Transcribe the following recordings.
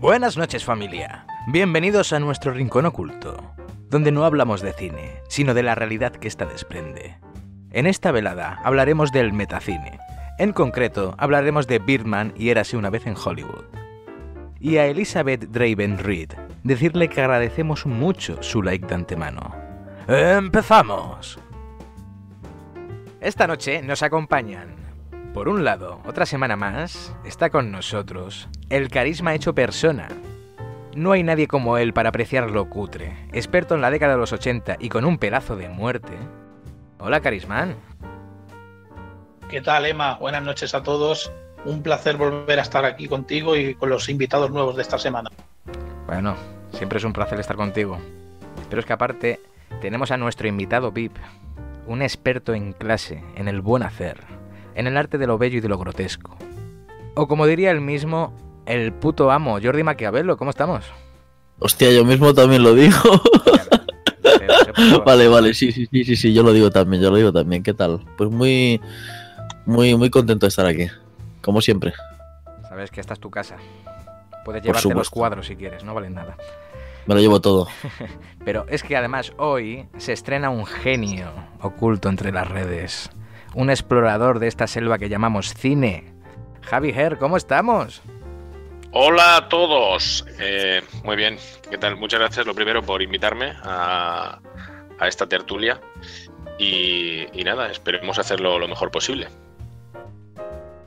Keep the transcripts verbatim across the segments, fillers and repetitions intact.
Buenas noches, familia. Bienvenidos a nuestro rincón oculto, donde no hablamos de cine, sino de la realidad que ésta desprende. En esta velada hablaremos del metacine. En concreto, hablaremos de Birdman y Érase una vez en Hollywood. Y a Elizabeth Draven-Reed, decirle que agradecemos mucho su like de antemano. ¡Empezamos! Esta noche nos acompañan... Por un lado, otra semana más, está con nosotros el carisma hecho persona. No hay nadie como él para apreciar lo cutre, experto en la década de los ochenta y con un pedazo de muerte. Hola, Carismán. ¿Qué tal, Emma? Buenas noches a todos. Un placer volver a estar aquí contigo y con los invitados nuevos de esta semana. Bueno, siempre es un placer estar contigo. Pero es que aparte, tenemos a nuestro invitado V I P, un experto en clase, en el buen hacer, en el arte de lo bello y de lo grotesco. O como diría el mismo, el puto amo, Jordi Maquiavello. ¿Cómo estamos? Hostia, yo mismo también lo digo. Pero, pero vale, vale, sí, sí, sí, sí, yo lo digo también, yo lo digo también. ¿Qué tal? Pues muy, muy, muy contento de estar aquí, como siempre. Sabes que esta es tu casa. Puedes llevarte los cuadros si quieres, no valen nada. Me lo llevo todo. Pero es que además hoy se estrena un genio oculto entre las redes. Un explorador de esta selva que llamamos cine. Javi Her, ¿cómo estamos? Hola a todos. Eh, muy bien, ¿qué tal? Muchas gracias, lo primero, por invitarme a, a esta tertulia. Y, y nada, esperemos hacerlo lo mejor posible.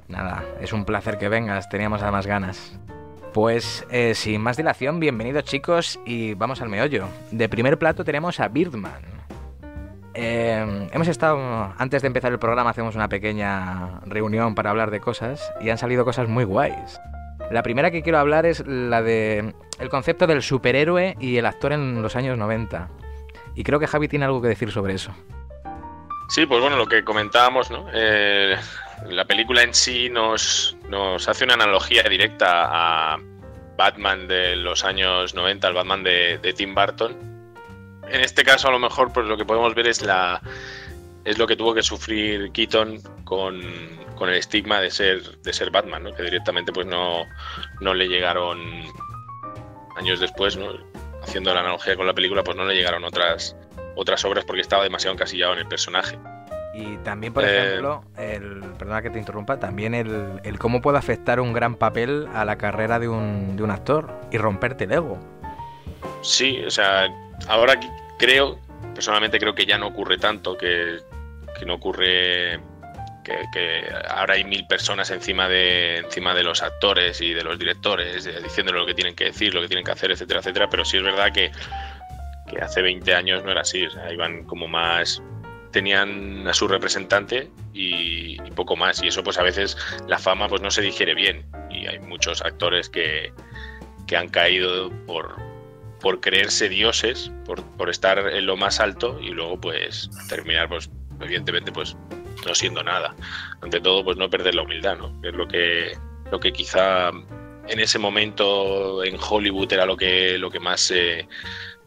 Nada, es un placer que vengas, teníamos además ganas. Pues eh, sin más dilación, bienvenidos chicos y vamos al meollo. De primer plato tenemos a Birdman. Eh, hemos estado, antes de empezar el programa, hacemos una pequeña reunión para hablar de cosas y han salido cosas muy guays. La primera que quiero hablar es la de el concepto del superhéroe y el actor en los años noventa. Y creo que Javi tiene algo que decir sobre eso. Sí, pues bueno, lo que comentábamos, ¿no? Eh, la película en sí nos, nos hace una analogía directa a Batman de los años noventa, al Batman de, de Tim Burton. En este caso, a lo mejor, pues lo que podemos ver es la es lo que tuvo que sufrir Keaton con, con el estigma de ser de ser Batman, ¿no? Que directamente pues no, no le llegaron años después, ¿no? Haciendo la analogía con la película, pues no le llegaron otras otras obras porque estaba demasiado encasillado en el personaje. Y también, por eh... ejemplo, el perdona que te interrumpa, también el, el cómo puede afectar un gran papel a la carrera de un, de un actor y romperte el ego. Sí, o sea, ahora creo, personalmente creo que ya no ocurre tanto, que, que no ocurre, que, que ahora hay mil personas encima de encima de los actores y de los directores, diciéndoles lo que tienen que decir, lo que tienen que hacer, etcétera, etcétera, pero sí es verdad que, que hace veinte años no era así, o sea, iban como más, tenían a su representante y, y poco más, y eso pues a veces la fama pues no se digiere bien, y hay muchos actores que, que han caído por... por creerse dioses, por, por estar en lo más alto y luego pues terminar pues evidentemente pues no siendo nada. Ante todo pues no perder la humildad, ¿no? Que es lo que lo que quizá en ese momento en Hollywood era lo que lo que más se eh,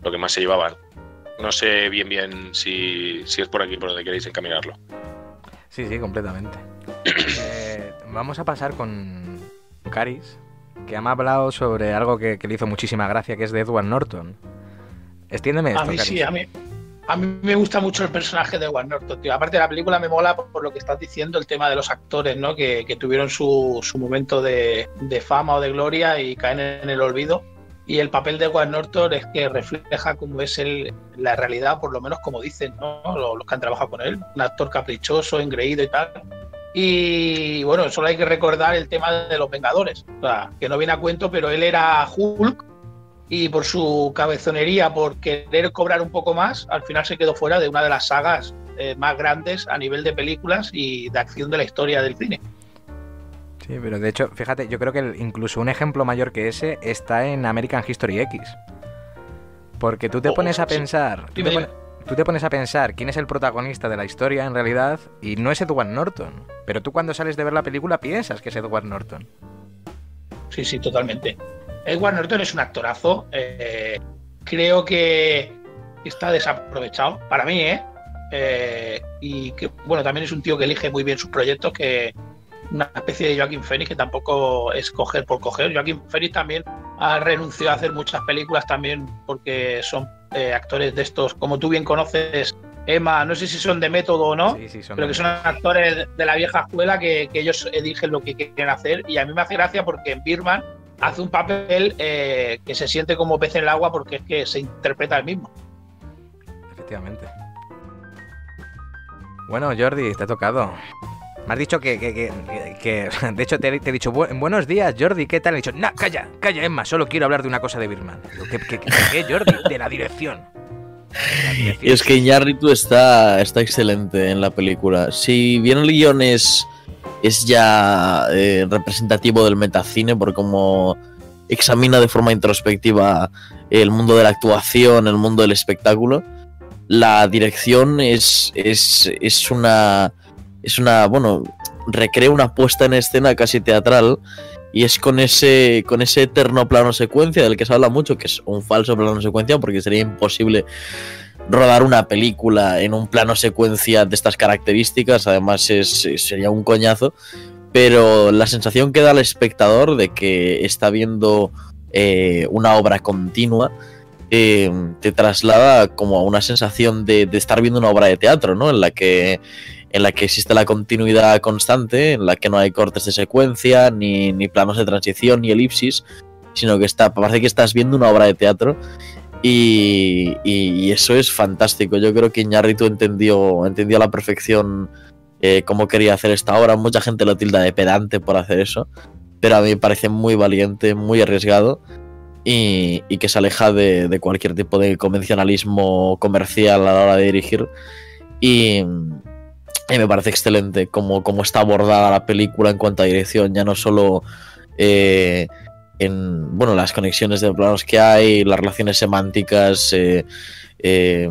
lo que más se llevaba. No sé bien bien si, si es por aquí por donde queréis encaminarlo. Sí, sí, completamente. eh, vamos a pasar con Caris, que me ha hablado sobre algo que, que le hizo muchísima gracia, que es de Edward Norton. Extiéndeme esto, a mí sí, a mí, a mí me gusta mucho el personaje de Edward Norton, tío. Aparte la película me mola por, por lo que estás diciendo, el tema de los actores, ¿no? Que, que tuvieron su, su momento de, de fama o de gloria y caen en el olvido. Y el papel de Edward Norton es que refleja cómo es el, la realidad, por lo menos como dicen, ¿no? Los, los que han trabajado con él. Un actor caprichoso, engreído y tal. Y bueno, solo hay que recordar el tema de los Vengadores, o sea, que no viene a cuento, pero él era Hulk y por su cabezonería, por querer cobrar un poco más, al final se quedó fuera de una de las sagas eh, más grandes a nivel de películas y de acción de la historia del cine. Sí, pero de hecho, fíjate, yo creo que incluso un ejemplo mayor que ese está en American History X. Porque tú te oh, pones a sí. pensar... Tú te pon- Tú te pones a pensar quién es el protagonista de la historia en realidad y no es Edward Norton. Pero tú cuando sales de ver la película piensas que es Edward Norton. Sí, sí, totalmente. Edward Norton es un actorazo. Eh, creo que está desaprovechado, para mí, ¿eh? eh y que, bueno, también es un tío que elige muy bien sus proyectos, que una especie de Joaquín Phoenix, que tampoco es coger por coger. Joaquín Phoenix también ha renunciado a hacer muchas películas también porque son eh, actores de estos, como tú bien conoces, Emma, no sé si son de método o no, sí, sí, son pero que son actores de la vieja escuela que, que ellos eligen lo que quieren hacer, y a mí me hace gracia porque en Birdman hace un papel eh, que se siente como pez en el agua porque es que se interpreta el mismo. Efectivamente. Bueno, Jordi, te ha tocado. Me has dicho que... que, que, que de hecho, te, te he dicho, Bu- buenos días, Jordi, ¿qué tal? He dicho, no, calla, calla, Emma, solo quiero hablar de una cosa de Birdman. Digo, ¿Qué, qué, qué, qué Jordi? De la dirección. Y es que Iñárritu está, está excelente en la película. Si bien el guión es, es ya eh, representativo del metacine por cómo examina de forma introspectiva el mundo de la actuación, el mundo del espectáculo, la dirección es, es, es una... Es una, bueno, recrea una puesta en escena casi teatral, y es con ese con ese eterno plano secuencia del que se habla mucho, que es un falso plano secuencia porque sería imposible rodar una película en un plano secuencia de estas características, además es, sería un coñazo, pero la sensación que da al espectador de que está viendo eh, una obra continua eh, te traslada como a una sensación de, de estar viendo una obra de teatro, ¿no? En la que... en la que existe la continuidad constante, en la que no hay cortes de secuencia, ni, ni planos de transición, ni elipsis, sino que está, parece que estás viendo una obra de teatro, y, y, y eso es fantástico. Yo creo que Iñárritu entendió, entendió a la perfección eh, cómo quería hacer esta obra. Mucha gente lo tilda de pedante por hacer eso, pero a mí me parece muy valiente, muy arriesgado, y, y que se aleja de, de cualquier tipo de convencionalismo comercial a la hora de dirigir, y... Y me parece excelente cómo, cómo está abordada la película en cuanto a dirección, ya no solo eh, en bueno las conexiones de planos que hay, las relaciones semánticas, eh, eh,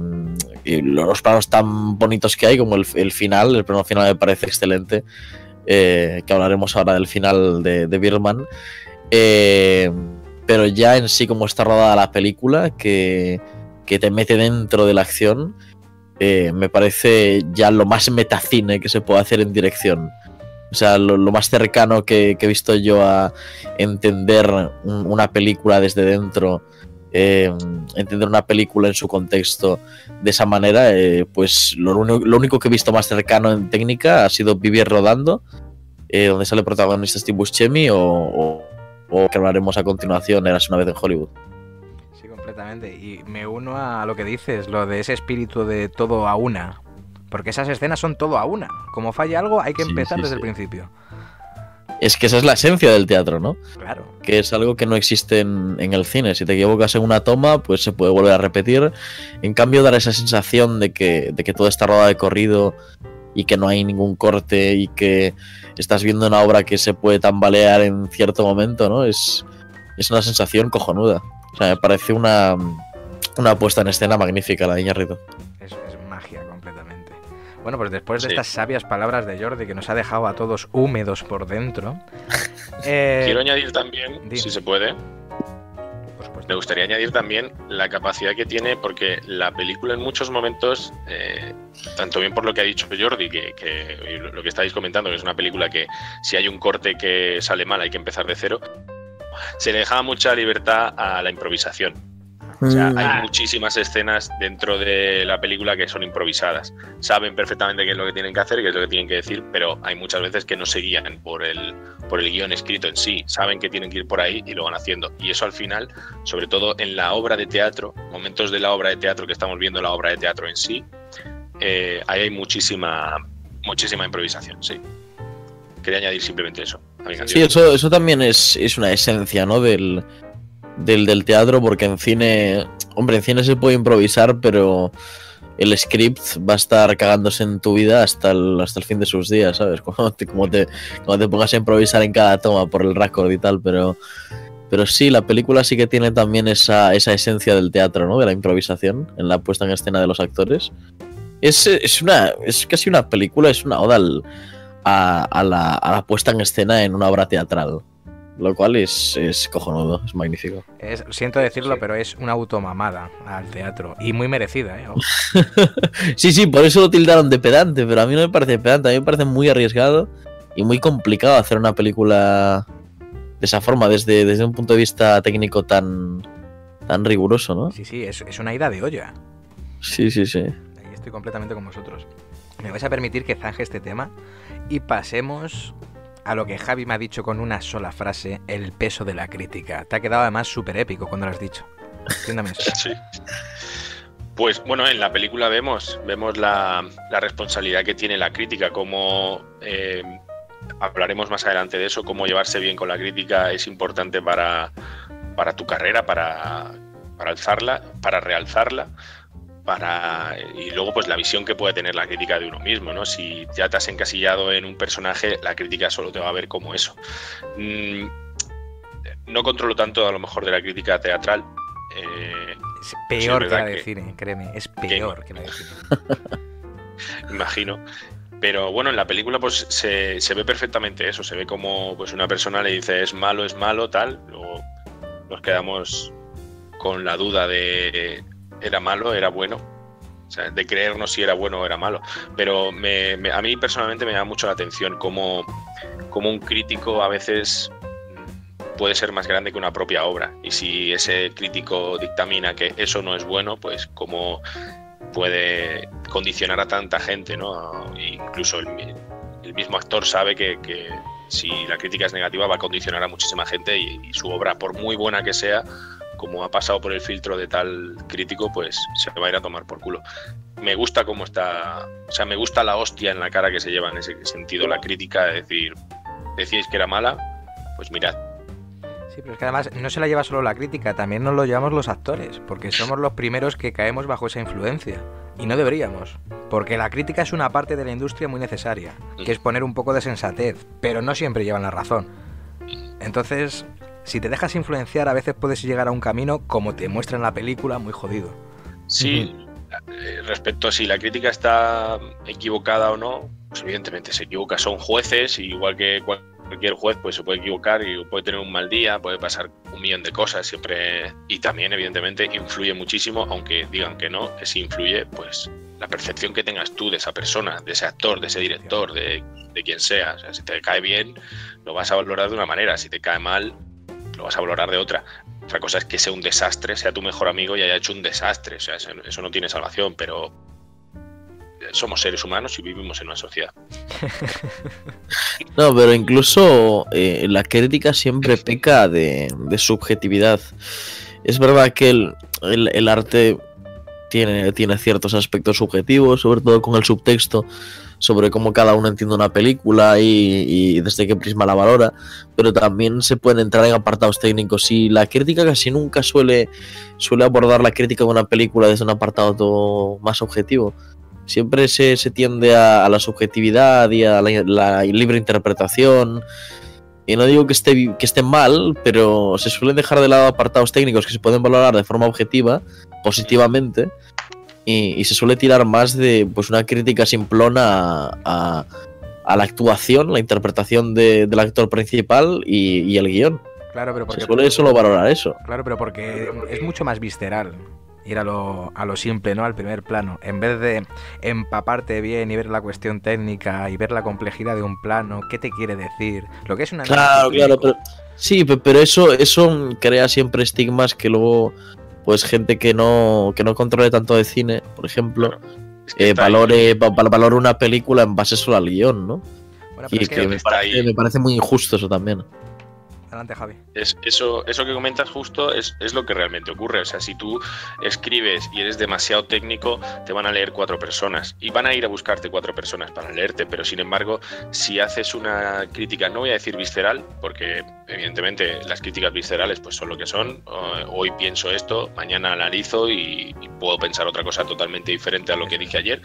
y los planos tan bonitos que hay, como el, el final, el plano final me parece excelente, eh, que hablaremos ahora del final de, de Birdman, eh, pero ya en sí como está rodada la película, que, que te mete dentro de la acción. Eh, me parece ya lo más metacine que se puede hacer en dirección. O sea, lo, lo más cercano que, que he visto yo a entender un, una película desde dentro, eh, entender una película en su contexto de esa manera, eh, pues lo, lo único que he visto más cercano en técnica ha sido Vivir rodando, eh, donde sale el protagonista Steve Buscemi, o, o, o que hablaremos a continuación, Érase una vez en Hollywood. Exactamente, y me uno a lo que dices, lo de ese espíritu de todo a una, porque esas escenas son todo a una, como falla algo hay que empezar sí, sí, desde sí. el principio. Es que esa es la esencia del teatro, ¿no? Claro. Que es algo que no existe en, en el cine, si te equivocas en una toma pues se puede volver a repetir, en cambio dar esa sensación de que, de que todo está rodado de corrido y que no hay ningún corte y que estás viendo una obra que se puede tambalear en cierto momento, ¿no? Es, es una sensación cojonuda. O sea, me parece una, una puesta en escena magnífica la de Iñárritu. Es, es magia completamente. Bueno, pues después de sí. estas sabias palabras de Jordi, que nos ha dejado a todos húmedos por dentro... eh... Quiero añadir también, Dime. si se puede, me gustaría añadir también la capacidad que tiene, porque la película en muchos momentos, eh, tanto bien por lo que ha dicho Jordi, que, que lo que estáis comentando, que es una película que si hay un corte que sale mal hay que empezar de cero, se le dejaba mucha libertad a la improvisación. O sea, hay muchísimas escenas dentro de la película que son improvisadas. Saben perfectamente qué es lo que tienen que hacer, qué es lo que tienen que decir, pero hay muchas veces que no se guían por el, por el guión escrito en sí. Saben que tienen que ir por ahí y lo van haciendo. Y eso al final, sobre todo en la obra de teatro, momentos de la obra de teatro que estamos viendo, la obra de teatro en sí, eh, ahí hay muchísima, muchísima improvisación, sí. Quería añadir simplemente eso. Sí, eso, eso también es, es una esencia, ¿no? Del, del, del teatro, porque en cine... Hombre, en cine se puede improvisar, pero el script va a estar cagándose en tu vida hasta el, hasta el fin de sus días, ¿sabes? Como te, como te, como te pongas a improvisar en cada toma por el récord y tal, pero... Pero sí, la película sí que tiene también esa, esa esencia del teatro, ¿no? De la improvisación, en la puesta en escena de los actores. Es, es una... Es casi una película, es una oda al... A, a, la, a la puesta en escena en una obra teatral, lo cual es, es cojonudo, es magnífico. Es, siento decirlo, sí. pero es una automamada al teatro, y muy merecida, ¿eh? Sí, sí, por eso lo tildaron de pedante, pero a mí no me parece pedante, a mí me parece muy arriesgado y muy complicado hacer una película de esa forma, desde, desde un punto de vista técnico tan, tan riguroso, ¿no? Sí, sí, es, es una ida de olla. Sí, sí, sí. Ahí estoy completamente con vosotros. Me vais a permitir que zanje este tema y pasemos a lo que Javi me ha dicho con una sola frase, el peso de la crítica. Te ha quedado además súper épico cuando lo has dicho. Entiéndame eso. Sí. Pues bueno, en la película vemos, vemos la, la responsabilidad que tiene la crítica, cómo, eh, hablaremos más adelante de eso, cómo llevarse bien con la crítica es importante para, para tu carrera, para, para alzarla, para realzarla. Para, y luego pues la visión que puede tener la crítica de uno mismo, ¿no? Si ya te has encasillado en un personaje, la crítica solo te va a ver como eso. Mm, no controlo tanto a lo mejor de la crítica teatral. Eh, es peor que la de cine, créeme, es peor que, que la de cine. Imagino. Pero bueno, en la película pues se, se ve perfectamente eso, se ve como pues una persona le dice es malo, es malo, tal, luego nos quedamos con la duda de... ¿Era malo? ¿Era bueno? O sea, de creernos si era bueno o era malo. Pero me, me, a mí personalmente me llama mucho la atención cómo, cómo un crítico a veces puede ser más grande que una propia obra. Y si ese crítico dictamina que eso no es bueno, pues cómo puede condicionar a tanta gente, ¿no? Incluso el, el mismo actor sabe que, que si la crítica es negativa va a condicionar a muchísima gente y, y su obra, por muy buena que sea, como ha pasado por el filtro de tal crítico, pues se va a ir a tomar por culo. Me gusta cómo está, o sea, me gusta la hostia en la cara que se lleva en ese sentido la crítica, de decir, decíais que era mala, pues mirad. Sí, pero es que además no se la lleva solo la crítica, también nos lo llevamos los actores, porque somos los primeros que caemos bajo esa influencia, y no deberíamos, porque la crítica es una parte de la industria muy necesaria, que es poner un poco de sensatez, pero no siempre llevan la razón. Entonces... si te dejas influenciar, a veces puedes llegar a un camino, como te muestra en la película, muy jodido. Sí, respecto a si la crítica está equivocada o no, pues evidentemente se equivoca. Son jueces, y igual que cualquier juez, pues se puede equivocar y puede tener un mal día, puede pasar un millón de cosas siempre. Y también, evidentemente, influye muchísimo, aunque digan que no, que si influye, pues la percepción que tengas tú de esa persona, de ese actor, de ese director, de, de quien sea. O sea, si te cae bien, lo vas a valorar de una manera. Si te cae mal, lo vas a valorar de otra. Otra cosa es que sea un desastre, sea tu mejor amigo y haya hecho un desastre. O sea, eso no tiene salvación, pero somos seres humanos y vivimos en una sociedad. No, pero incluso eh, la crítica siempre peca de, de subjetividad. Es verdad que el, el, el arte tiene, tiene ciertos aspectos subjetivos, sobre todo con el subtexto, sobre cómo cada uno entiende una película y, y desde qué prisma la valora, pero también se pueden entrar en apartados técnicos, y la crítica casi nunca suele, suele abordar la crítica de una película desde un apartado más objetivo. Siempre se, se tiende a, a la subjetividad y a la, la libre interpretación, y no digo que esté, que esté mal, pero se suelen dejar de lado apartados técnicos que se pueden valorar de forma objetiva, positivamente. Y, y se suele tirar más de pues una crítica simplona a, a, a la actuación, la interpretación de, del actor principal y, y el guión. Claro, pero porque se suele solo valorar eso. Claro, pero porque es mucho más visceral ir a lo, a lo simple, ¿no? Al primer plano. En vez de empaparte bien y ver la cuestión técnica y ver la complejidad de un plano, qué te quiere decir, lo que es una... Claro, claro, pero, sí, pero eso, eso crea siempre estigmas que luego... pues gente que no que no controle tanto de cine, por ejemplo, claro, es que eh, valore, va, valore una película en base solo al guión, ¿no? Bueno, y es que, que me, parece, me parece muy injusto eso también. Adelante, Javi. Es, eso, eso que comentas justo es, es lo que realmente ocurre. O sea, si tú escribes y eres demasiado técnico, te van a leer cuatro personas y van a ir a buscarte cuatro personas para leerte. Pero sin embargo, si haces una crítica, no voy a decir visceral, porque evidentemente las críticas viscerales pues son lo que son. Hoy pienso esto, mañana analizo y, y puedo pensar otra cosa totalmente diferente a lo que dije ayer.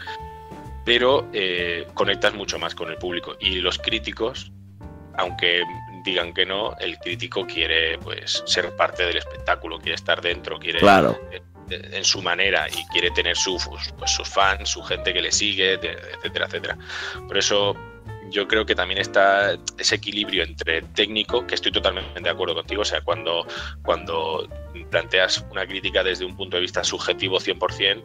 Pero eh, conectas mucho más con el público. Y los críticos, aunque digan que no, el crítico quiere pues ser parte del espectáculo, quiere estar dentro, quiere claro. en, en su manera, y quiere tener sus, pues, sus fans, su gente que le sigue, etcétera, etcétera. Por eso yo creo que también está ese equilibrio entre técnico, que estoy totalmente de acuerdo contigo, o sea, cuando, cuando planteas una crítica desde un punto de vista subjetivo cien por cien,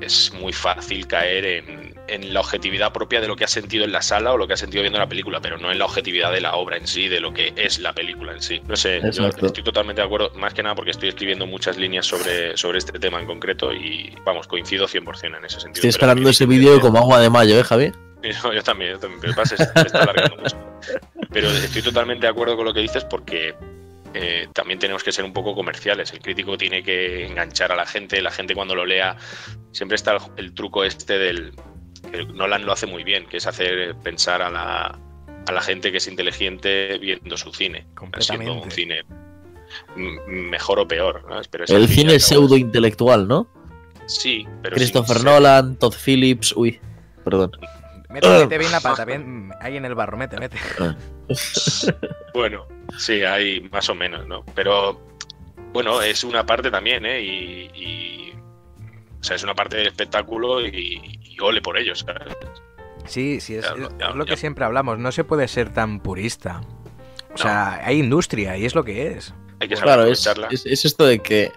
es muy fácil caer en, en la objetividad propia de lo que has sentido en la sala o lo que has sentido viendo la película, pero no en la objetividad de la obra en sí, de lo que es la película en sí. No sé, exacto. Yo estoy totalmente de acuerdo, más que nada porque estoy escribiendo muchas líneas sobre, sobre este tema en concreto y, vamos, coincido cien por ciento en ese sentido. Estoy esperando pero, ese vídeo como agua de mayo, ¿eh, Javi? No, yo también, yo también, pero pasa, se está alargando mucho. Pero estoy totalmente de acuerdo con lo que dices porque... Eh, también tenemos que ser un poco comerciales. El crítico tiene que enganchar a la gente. La gente cuando lo lea, siempre está el, el truco este del que Nolan lo hace muy bien, que es hacer pensar a la, a la gente que es inteligente viendo su cine, siendo un cine mejor o peor, ¿no? Pero es el cine es pseudo intelectual, ¿no? Sí, pero Christopher Nolan, Todd Phillips, uy, perdón. Mete, mete bien la pata, bien ahí en el barro, mete, mete. Bueno, sí, hay más o menos, ¿no? Pero, bueno, es una parte también, ¿eh? Y, y o sea, es una parte del espectáculo y, y ole por ellos, ¿sabes? Sí, sí, es, ya, es, ya, es lo ya. que siempre hablamos, no se puede ser tan purista. O no. sea, hay industria y es lo que es. Hay que saber claro, es, es, es esto de que,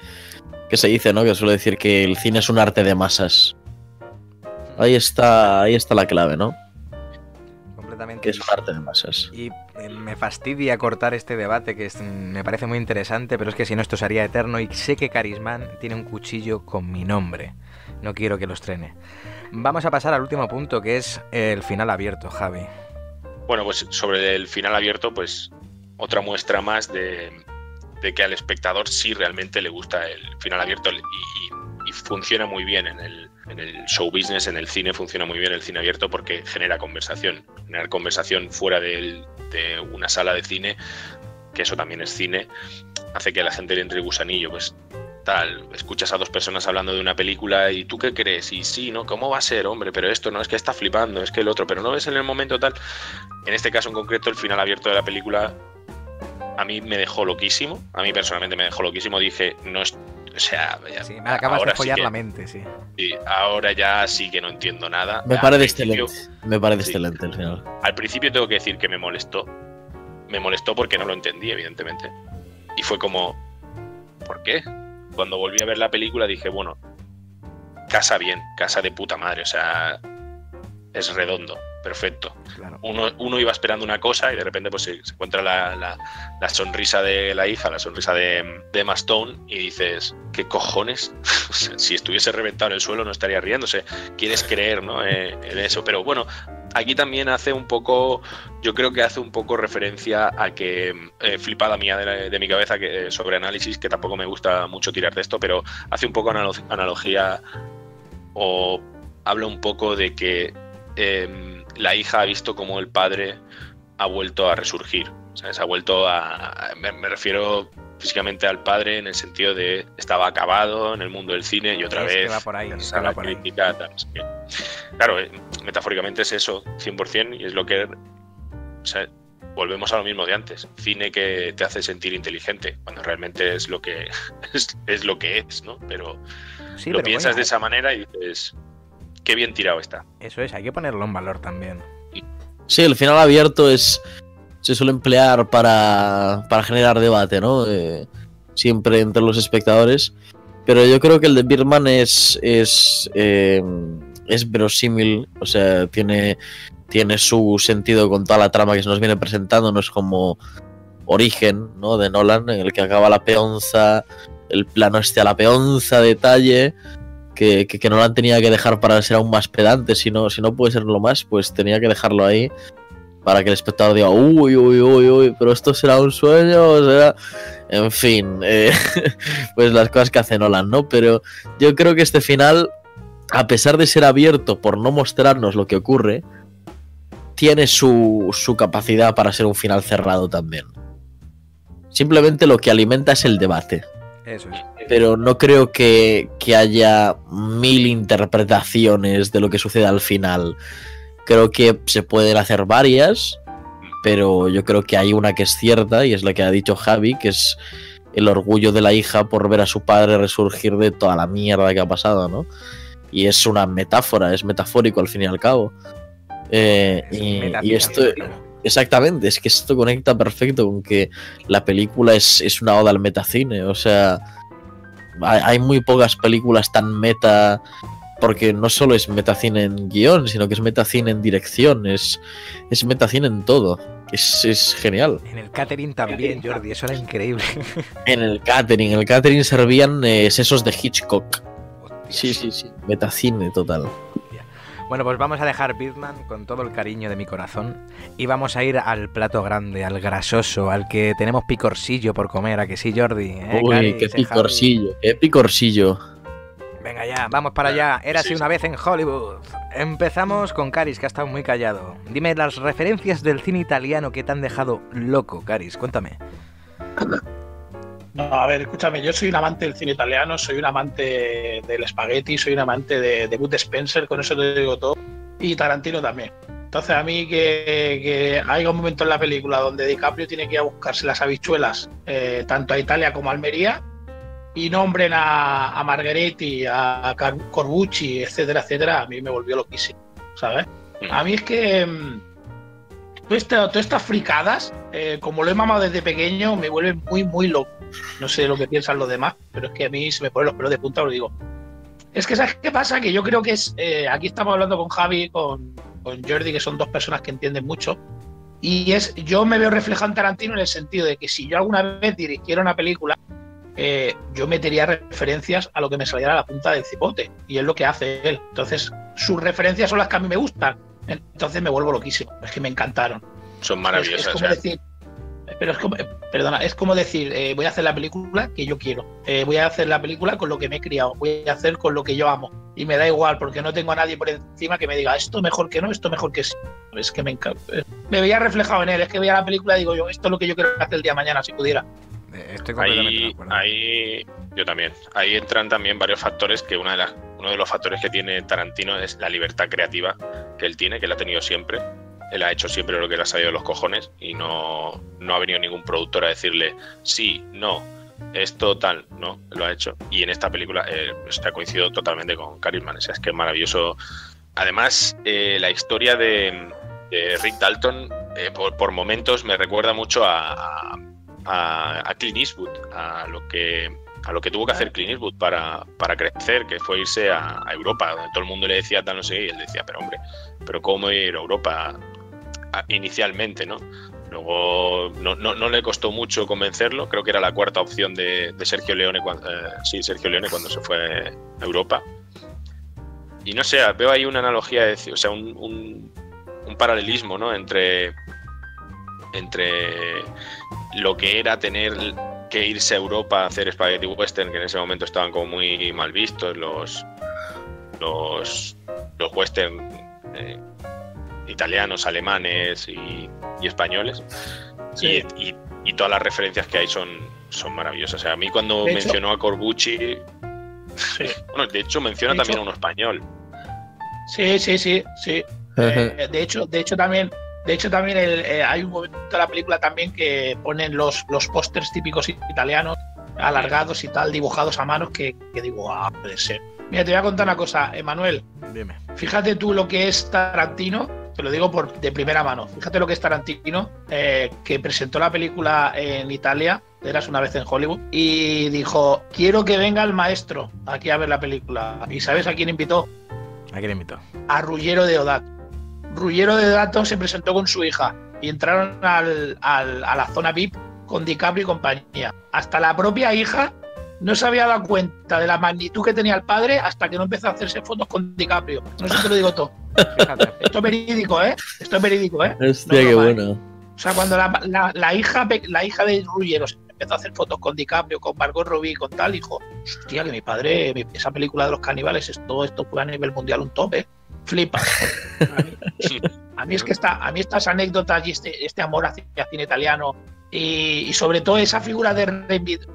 que se dice, ¿no? Que suele decir que el cine es un arte de masas. Ahí está, ahí está la clave, ¿no? Completamente. Que es parte de masas. Y eh, me fastidia cortar este debate, que es, me parece muy interesante, pero es que si no esto sería eterno y sé que Carismán tiene un cuchillo con mi nombre. No quiero que lo estrene. Vamos a pasar al último punto, que es el final abierto, Javi. Bueno, pues sobre el final abierto, pues otra muestra más de, de que al espectador sí realmente le gusta el final abierto y, y, y funciona muy bien en el... En el show business, en el cine, funciona muy bien el cine abierto porque genera conversación. Generar conversación fuera de, de una sala de cine, que eso también es cine, hace que a la gente le entre el gusanillo. Pues tal, escuchas a dos personas hablando de una película y ¿tú qué crees? Y sí, ¿no? ¿Cómo va a ser? Hombre, pero esto no, es que está flipando, es que el otro, pero no ves en el momento tal. En este caso en concreto, el final abierto de la película a mí me dejó loquísimo. A mí personalmente me dejó loquísimo. Dije, no es... O sea, ya, sí, me acabas de follar sí que, la mente, sí. Sí, ahora ya sí que no entiendo nada. Me parece excelente. Me parece sí, excelente el final. Al principio tengo que decir que me molestó. Me molestó porque no lo entendí, evidentemente. Y fue como, ¿por qué? Cuando volví a ver la película dije, bueno, casa bien, casa de puta madre, o sea, es redondo, perfecto. Claro. Uno, uno iba esperando una cosa y de repente pues se, se encuentra la, la, la sonrisa de la hija, la sonrisa de, de Emma Stone y dices, ¿qué cojones? Si estuviese reventado en el suelo no estaría riéndose. Quieres creer, ¿no? eh, en eso. Pero bueno, aquí también hace un poco, yo creo que hace un poco referencia a que, eh, flipada mía de, la, de mi cabeza que, eh, sobre análisis, que tampoco me gusta mucho tirar de esto, pero hace un poco analog, analogía o habla un poco de que Eh, la hija ha visto cómo el padre ha vuelto a resurgir, ¿sabes? Ha vuelto a... a me, me refiero físicamente al padre en el sentido de estaba acabado en el mundo del cine y otra es vez... Que va por ahí, es que va por crítica, ahí. Tal, es que, claro, eh, metafóricamente es eso, cien por ciento, y es lo que... O sea, volvemos a lo mismo de antes. Cine que te hace sentir inteligente, cuando realmente es lo que es, es lo que es, ¿no? Pero sí, lo pero piensas bueno, de esa manera y dices... Qué bien tirado está. Eso es, hay que ponerlo en valor también. Sí, el final abierto es se suele emplear para, para generar debate, ¿no? Eh, siempre entre los espectadores. Pero yo creo que el de Birdman es es, eh, es verosímil, o sea, tiene, tiene su sentido con toda la trama que se nos viene presentando, no es como Origen, ¿no? De Nolan, en el que acaba la peonza, el plano este a la peonza, detalle... Que, que, que Nolan tenía que dejar para ser aún más pedante, si no, si no puede serlo más, pues tenía que dejarlo ahí para que el espectador diga, uy, uy, uy, uy, pero esto será un sueño, o será... En fin, eh, pues las cosas que hace Nolan, ¿no? Pero yo creo que este final, a pesar de ser abierto por no mostrarnos lo que ocurre, tiene su, su capacidad para ser un final cerrado también. Simplemente lo que alimenta es el debate. Eso es. Pero no creo que, que haya mil interpretaciones de lo que sucede al final. Creo que se pueden hacer varias, pero yo creo que hay una que es cierta y es la que ha dicho Javi, que es el orgullo de la hija por ver a su padre resurgir de toda la mierda que ha pasado, ¿no? Y es una metáfora, es metafórico al fin y al cabo. Eh, y, y esto... Exactamente, es que esto conecta perfecto con que la película es, es una oda al metacine, o sea, hay, hay muy pocas películas tan meta porque no solo es metacine en guión, sino que es metacine en dirección, es, es metacine en todo. Es, es genial. En el catering también, Jordi, eso era increíble. En el catering, en el catering servían eh, sesos de Hitchcock. Hostia. Sí, sí, sí, metacine total. Bueno, pues vamos a dejar Birdman con todo el cariño de mi corazón y vamos a ir al plato grande, al grasoso, al que tenemos picorcillo por comer, ¿a que sí, Jordi? ¿Eh, Uy, Cari, qué picorcillo, Javi? Qué picorcillo. Venga ya, vamos para allá. Érase sí, sí. una vez en Hollywood. Empezamos con Caris, que ha estado muy callado. Dime las referencias del cine italiano que te han dejado loco, Caris, cuéntame. No, a ver, escúchame, yo soy un amante del cine italiano, soy un amante del espagueti, soy un amante de, de Bud Spencer, con eso te digo todo, y Tarantino también. Entonces a mí que, que haya un momento en la película donde DiCaprio tiene que ir a buscarse las habichuelas, eh, tanto a Italia como a Almería, y nombren a, a Margheriti, a Corbucci, etcétera, etcétera, a mí me volvió loquísimo, ¿sabes? A mí es que... Esta, todas estas fricadas, eh, como lo he mamado desde pequeño, me vuelven muy, muy loco. No sé lo que piensan los demás, pero es que a mí se me ponen los pelos de punta, os digo. Es que, ¿sabes qué pasa? Que yo creo que es... Eh, aquí estamos hablando con Javi, con, con Jordi, que son dos personas que entienden mucho. Y es yo me veo reflejado en Tarantino en el sentido de que si yo alguna vez dirigiera una película, eh, yo metería referencias a lo que me saliera a la punta del cipote. Y es lo que hace él. Entonces, sus referencias son las que a mí me gustan. Entonces me vuelvo loquísimo, es que me encantaron. Son maravillosas. Es, es como decir, pero es como, perdona, es como decir, eh, voy a hacer la película que yo quiero, eh, voy a hacer la película con lo que me he criado, voy a hacer con lo que yo amo, y me da igual, porque no tengo a nadie por encima que me diga, esto mejor que no, esto mejor que sí. Es que me encanta. Me veía reflejado en él, es que veía la película y digo yo, esto es lo que yo quiero hacer el día de mañana, si pudiera. Estoy completamente ahí, de acuerdo. Ahí, yo también. Ahí entran también varios factores, que una de las, uno de los factores que tiene Tarantino es la libertad creativa que él tiene, que él ha tenido siempre. Él ha hecho siempre lo que le ha salido de los cojones y no, no ha venido ningún productor a decirle sí, no, esto tal, no, lo ha hecho. Y en esta película eh, está coincido totalmente con Carisman, o sea, es que es maravilloso. Además, eh, la historia de, de Rick Dalton eh, por, por momentos me recuerda mucho a... a A, a Clint Eastwood, a lo que a lo que tuvo que hacer Clint Eastwood para, para crecer, que fue irse a, a Europa, donde todo el mundo le decía tal no sé, y él decía, pero hombre, pero cómo ir a Europa a, inicialmente, ¿no? Luego no, no, no le costó mucho convencerlo, creo que era la cuarta opción de, de Sergio Leone cuando, eh, sí, Sergio Leone cuando se fue a Europa. Y no sé, veo ahí una analogía, de, o sea, un, un, un paralelismo, ¿no? Entre entre lo que era tener que irse a Europa a hacer Spaghetti Western, que en ese momento estaban como muy mal vistos los los, los Western eh, italianos, alemanes y, y españoles, sí. y, y, y todas las referencias que hay son, son maravillosas. O sea, a mí cuando de mencionó hecho, a Corbucci, sí. Bueno, de hecho menciona de también hecho, a un español. Sí, sí, sí, sí. eh, de hecho, de hecho también... De hecho, también el, eh, hay un momento de la película también que ponen los, los pósters típicos italianos, alargados y tal, dibujados a manos, que, que digo, ah, puede ser. Mira, te voy a contar una cosa, Emanuel. Dime. Fíjate tú lo que es Tarantino, te lo digo por, de primera mano, fíjate lo que es Tarantino, eh, que presentó la película en Italia, Érase una vez en Hollywood, y dijo, quiero que venga el maestro aquí a ver la película. ¿Y sabes a quién invitó? ¿A quién invitó? A Ruggiero Deodato. Ruggiero Deodato se presentó con su hija y entraron al, al, a la zona V I P con DiCaprio y compañía. Hasta la propia hija no se había dado cuenta de la magnitud que tenía el padre hasta que no empezó a hacerse fotos con DiCaprio. No sé si te lo digo todo. Fíjate, esto es verídico, ¿eh? Esto es verídico, ¿eh? Hostia, no, qué bueno. O sea, cuando la, la, la, hija, la hija de Ruggiero se empezó a hacer fotos con DiCaprio, con Margot Robbie, con tal, dijo, hostia, que mi padre, esa película de los caníbales, esto, esto fue a nivel mundial un top, ¿eh? Flipa. A mí, a mí es que esta, a mí estas anécdotas y este, este amor hacia el cine italiano y, y sobre todo esa figura de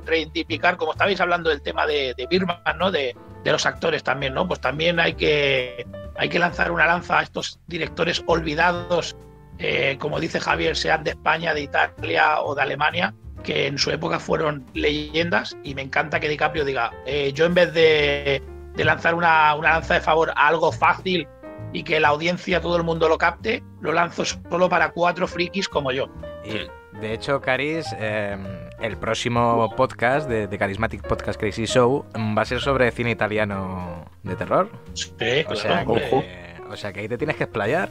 reivindicar, como estabais hablando del tema de, de Birdman, ¿no? De, de los actores también, ¿no? Pues también hay que, hay que lanzar una lanza a estos directores olvidados, eh, como dice Javier, sean de España, de Italia o de Alemania, que en su época fueron leyendas, y me encanta que DiCaprio diga, eh, yo en vez de, de lanzar una, una lanza de favor a algo fácil y que la audiencia, todo el mundo lo capte, lo lanzo solo para cuatro frikis como yo. Y de hecho, Caris, eh, el próximo podcast de, de Charismatic Podcast Crazy Show va a ser sobre cine italiano de terror. Sí, o claro, sea que, o sea que ahí te tienes que explayar.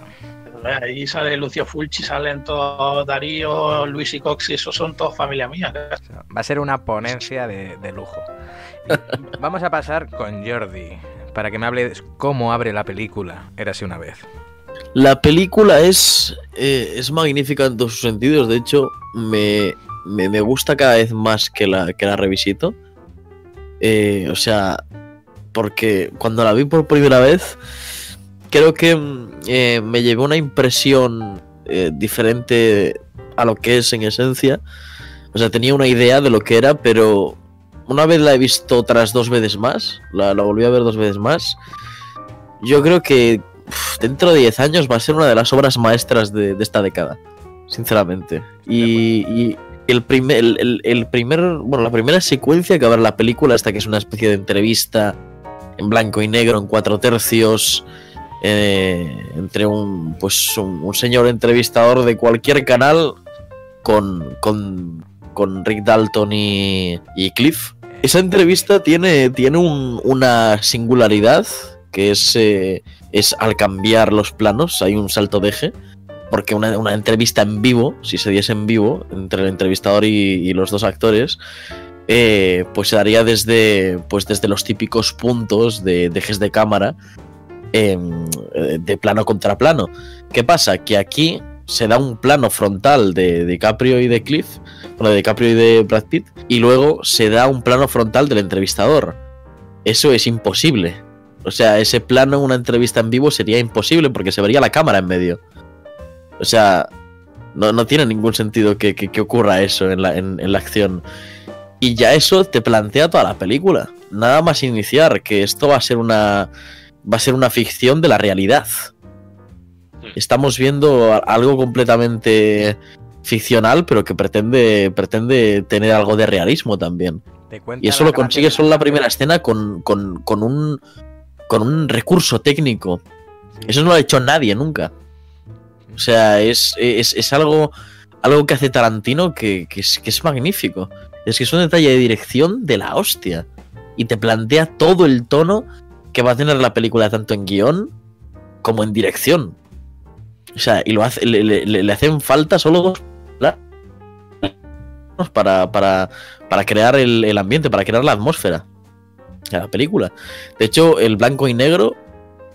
Ahí sale Lucio Fulci, salen todos Darío, Luis y Coxi, esos son todos familia mía. Va a ser una ponencia de, de lujo. Y vamos a pasar con Jordi, para que me hable de cómo abre la película Érase una vez. La película es, eh, es magnífica en todos sus sentidos, de hecho me, me, me gusta cada vez más que la, que la revisito. Eh, o sea, porque cuando la vi por primera vez... Creo que eh, me llevó una impresión eh, diferente a lo que es en esencia. O sea, tenía una idea de lo que era, pero una vez la he visto otras dos veces más, la, la volví a ver dos veces más. Yo creo que uf, dentro de diez años va a ser una de las obras maestras de, de esta década, sinceramente. Y, y el primer, el, el, el primer, bueno, la primera secuencia que va a ver la película, hasta que es una especie de entrevista en blanco y negro, en cuatro tercios... Eh, entre un pues un, un señor entrevistador de cualquier canal con, con, con Rick Dalton y, y Cliff. Esa entrevista tiene, tiene un, una singularidad que es, eh, es al cambiar los planos, hay un salto de eje, porque una, una entrevista en vivo, si se diese en vivo entre el entrevistador y, y los dos actores, eh, pues se daría desde, pues desde los típicos puntos de, de ejes de cámara, de plano contra plano. ¿Qué pasa? Que aquí se da un plano frontal de DiCaprio y de Cliff, bueno, de DiCaprio y de Brad Pitt, y luego se da un plano frontal del entrevistador. Eso es imposible. O sea, ese plano en una entrevista en vivo sería imposible porque se vería la cámara en medio. O sea, no, no tiene ningún sentido que, que, que ocurra eso en la, en, en la acción. Y ya eso te plantea toda la película. Nada más iniciar, que esto va a ser una... va a ser una ficción de la realidad. Estamos viendo algo completamente ficcional, pero que pretende, pretende tener algo de realismo también. Y eso lo consigue solo la primera escena con, con, con, un, con un recurso técnico. Eso no lo ha hecho nadie nunca. O sea, es, es, es algo, algo que hace Tarantino que, que, es, que es magnífico. Es que es un detalle de dirección de la hostia. Y te plantea todo el tono que va a tener la película tanto en guión como en dirección. O sea, y lo hace, le, le, le hacen falta solo dos planos para, para, para crear el, el ambiente, para crear la atmósfera de la película. De hecho, el blanco y negro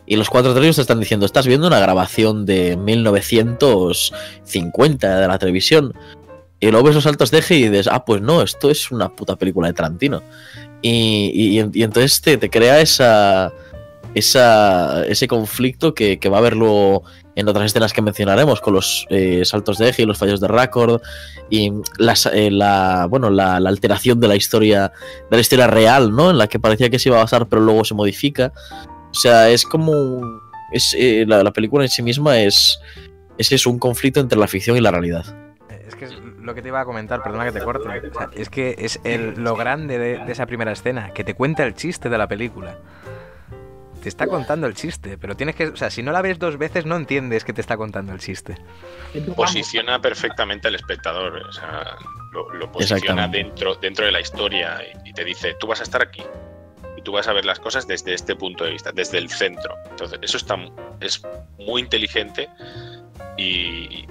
y los cuatro tercios te están diciendo: estás viendo una grabación de mil novecientos cincuenta de la televisión. Y luego ves los saltos de eje y dices: ah, pues no, esto es una puta película de Tarantino. Y, y, y entonces te, te crea esa, esa ese conflicto que, que va a haber luego en otras escenas que mencionaremos, con los eh, saltos de eje y los fallos de récord y las, eh, la, bueno, la, la alteración de la historia de la historia real, ¿no? En la que parecía que se iba a basar, pero luego se modifica. O sea, es como es, eh, la, la película en sí misma es, es, es un conflicto entre la ficción y la realidad. Es que es lo que te iba a comentar, perdona que te corte. O sea, es que es el, lo grande de, de esa primera escena, que te cuenta el chiste de la película. Te está contando el chiste, pero tienes que... O sea, si no la ves dos veces no entiendes que te está contando el chiste. Posiciona perfectamente al espectador. O sea, lo, lo posiciona dentro, dentro de la historia y, y te dice: tú vas a estar aquí y tú vas a ver las cosas desde este punto de vista, desde el centro. Entonces, eso está, es muy inteligente y...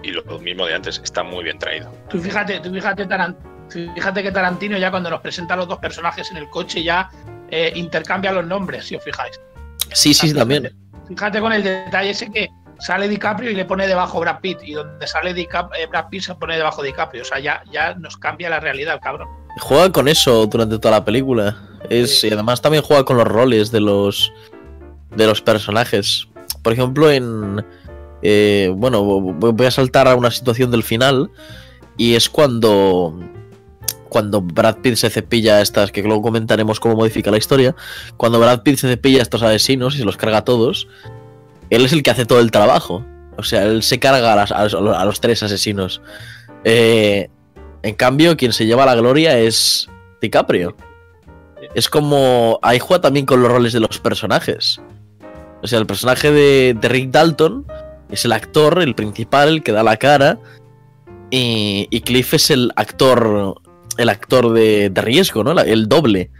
Y lo mismo de antes, está muy bien traído. Tú fíjate, tú fíjate, Tarantino, fíjate que Tarantino ya cuando nos presenta a los dos personajes en el coche ya eh, intercambia los nombres, si os fijáis. Sí, sí, también. Fíjate con el detalle ese que sale DiCaprio y le pone debajo Brad Pitt, y donde sale Dicap eh, Brad Pitt se pone debajo DiCaprio. O sea, ya, ya nos cambia la realidad el cabrón. Juega con eso durante toda la película. Es, sí. Y además también juega con los roles de los, de los personajes. Por ejemplo, en... Eh, bueno, voy a saltar a una situación del final, y es cuando cuando Brad Pitt se cepilla estas, que luego comentaremos cómo modifica la historia, cuando Brad Pitt se cepilla a estos asesinos y se los carga a todos. Él es el que hace todo el trabajo. O sea, él se carga a, las, a, los, a los tres asesinos. eh, En cambio, quien se lleva la gloria es DiCaprio. Es como... Ahí juega también con los roles de los personajes. O sea, el personaje de, de Rick Dalton es el actor, el principal, el que da la cara. Y, y Cliff es el actor, el actor de, de riesgo, ¿no? El doble.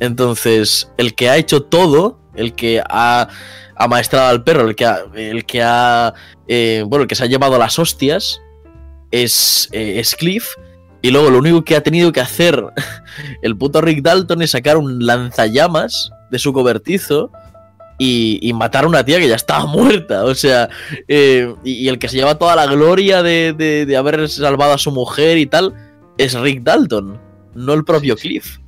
Entonces, el que ha hecho todo, el que ha amaestrado al perro, el que ha, el que ha eh, bueno, el que se ha llevado las hostias es, eh, es Cliff. Y luego lo único que ha tenido que hacer el puto Rick Dalton es sacar un lanzallamas de su cobertizo y, y matar a una tía que ya estaba muerta. O sea, eh, y, y el que se lleva toda la gloria de, de, de haber salvado a su mujer y tal es Rick Dalton, no el propio Cliff.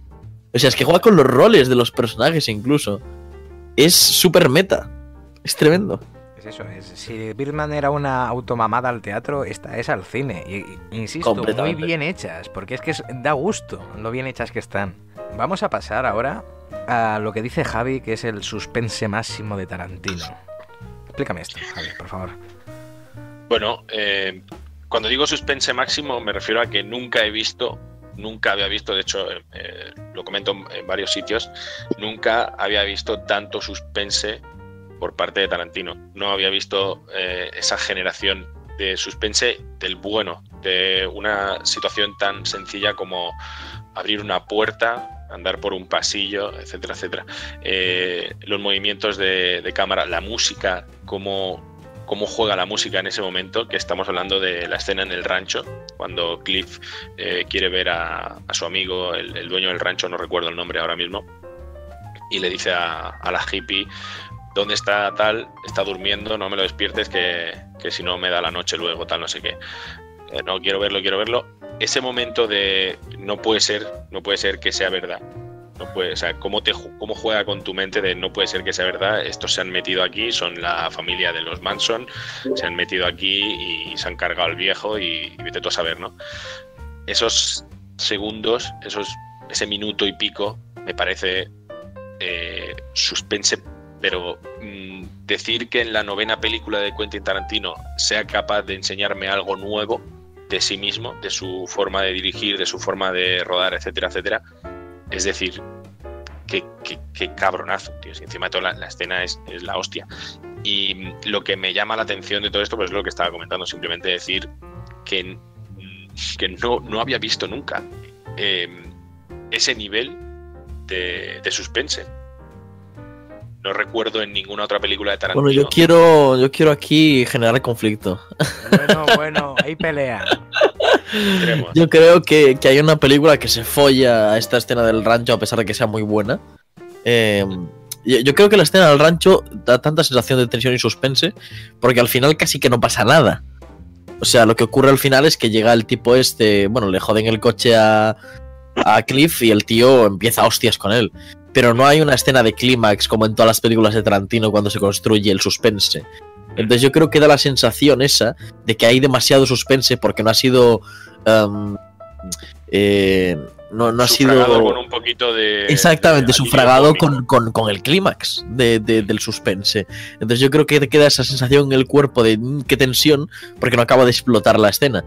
O sea, es que juega con los roles de los personajes incluso. Es súper meta. Es tremendo. Es eso, es, si Birdman era una automamada al teatro, esta es al cine. Y, insisto, muy bien hechas, porque es que es, da gusto lo bien hechas que están. Vamos a pasar ahora a lo que dice Javi, que es el suspense máximo de Tarantino. Explícame esto, Javi, por favor. Bueno, eh, cuando digo suspense máximo me refiero a que nunca he visto... Nunca había visto, de hecho, eh, lo comento en varios sitios, nunca había visto tanto suspense por parte de Tarantino. No había visto eh, esa generación de suspense del bueno, de una situación tan sencilla como abrir una puerta, andar por un pasillo, etcétera, etcétera. Eh, los movimientos de, de cámara, la música, cómo... cómo juega la música en ese momento, que estamos hablando de la escena en el rancho, cuando Cliff eh, quiere ver a, a su amigo, el, el dueño del rancho, no recuerdo el nombre ahora mismo, y le dice a, a la hippie, ¿dónde está tal? Está durmiendo, no me lo despiertes, que, que si no me da la noche luego, tal, no sé qué. Eh, no, quiero verlo, quiero verlo. Ese momento de no puede ser, no puede ser que sea verdad. No puede, o sea, ¿cómo, te, cómo juega con tu mente de no puede ser que sea verdad? Estos se han metido aquí, son la familia de los Manson, se han metido aquí y se han cargado al viejo y, y vete tú a saber, ¿no? Esos segundos, esos, ese minuto y pico, me parece eh, suspense, pero mm, decir que en la novena película de Quentin Tarantino sea capaz de enseñarme algo nuevo de sí mismo, de su forma de dirigir, de su forma de rodar, etcétera, etcétera. Es decir, qué, qué, qué cabronazo, tío. Si encima de todo la, la escena es, es la hostia. Y lo que me llama la atención de todo esto, pues es lo que estaba comentando, simplemente decir que, que no, no había visto nunca eh, ese nivel de, de suspense. No recuerdo en ninguna otra película de Tarantino. Bueno, yo quiero, yo quiero aquí generar conflicto. Bueno, bueno, hay pelea. Yo creo que, que hay una película que se folla a esta escena del rancho, a pesar de que sea muy buena. Eh, yo, yo creo que la escena del rancho da tanta sensación de tensión y suspense, porque al final casi que no pasa nada. O sea, lo que ocurre al final es que llega el tipo este, bueno, le joden el coche a, a Cliff y el tío empieza a hostias con él. Pero no hay una escena de clímax como en todas las películas de Tarantino cuando se construye el suspense. Entonces yo creo que da la sensación esa de que hay demasiado suspense porque no ha sido... Um, eh, no, no ha sido... Sufragado con un poquito de... Exactamente, de sufragado con, con, con el clímax de, de, del suspense. Entonces yo creo que te queda esa sensación en el cuerpo de mmm, qué tensión, porque no acaba de explotar la escena.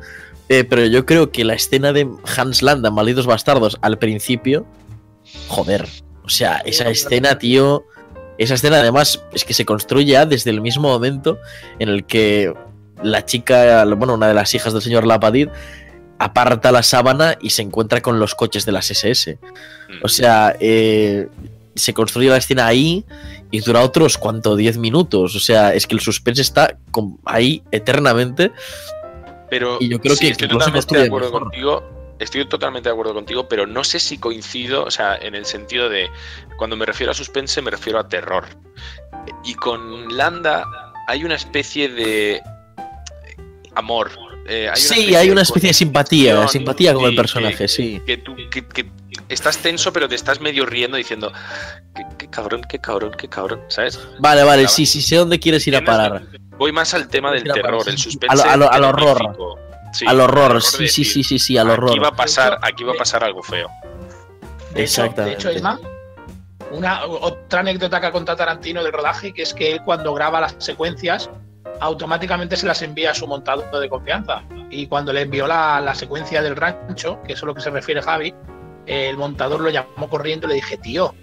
Eh, pero yo creo que la escena de Hans Landa, Malditos Bastardos, al principio... Joder. O sea, esa escena, tío... Esa escena, además, es que se construye ya desde el mismo momento en el que la chica, bueno, una de las hijas del señor Lapadid, aparta la sábana y se encuentra con los coches de las ese ese. O sea, eh, se construye la escena ahí y dura otros, ¿cuánto? diez minutos. O sea, es que el suspense está ahí eternamente. Pero y yo creo sí, que estoy totalmente de acuerdo mejor. contigo. Estoy totalmente de acuerdo contigo, pero no sé si coincido, o sea, en el sentido de cuando me refiero a suspense me refiero a terror. Y con Landa hay una especie de amor. Eh, hay sí, una hay una especie de, de simpatía, simpatía con el personaje, que, sí. Que, tú, que, que estás tenso, pero te estás medio riendo diciendo, qué, qué cabrón, qué cabrón, qué cabrón, ¿sabes? Vale, vale, cabrón. sí, sí, sé dónde quieres ir a parar. Voy más al tema del terror, el suspense. A lo, a lo, al horror. Sí, al horror, sí, sí, sí, sí, sí, al horror. Aquí va a pasar, aquí va a pasar algo feo. Exactamente. De hecho, Emma, una otra anécdota que ha contado Tarantino del rodaje, que es que él cuando graba las secuencias, automáticamente se las envía a su montador de confianza. Y cuando le envió la, la secuencia del rancho, que es a lo que se refiere Javi, el montador lo llamó corriendo y le dije, tío,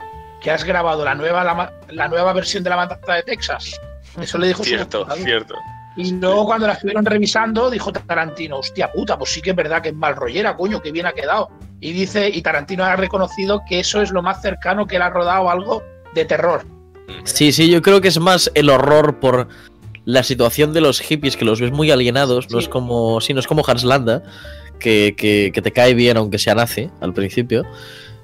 ¿qué has grabado? La nueva, la, la nueva versión de La Matanza de Texas. Eso le dijo. Cierto, cierto. Y luego cuando la estuvieron revisando, dijo Tarantino, hostia puta, pues sí que es verdad que es mal rollera, coño, que bien ha quedado. Y dice, y Tarantino ha reconocido que eso es lo más cercano que él ha rodado algo de terror. Sí, sí, yo creo que es más el horror por la situación de los hippies, que los ves muy alienados, sí. No es como, sí, no es como Hans Landa, que, que, que te cae bien aunque sea nazi al principio,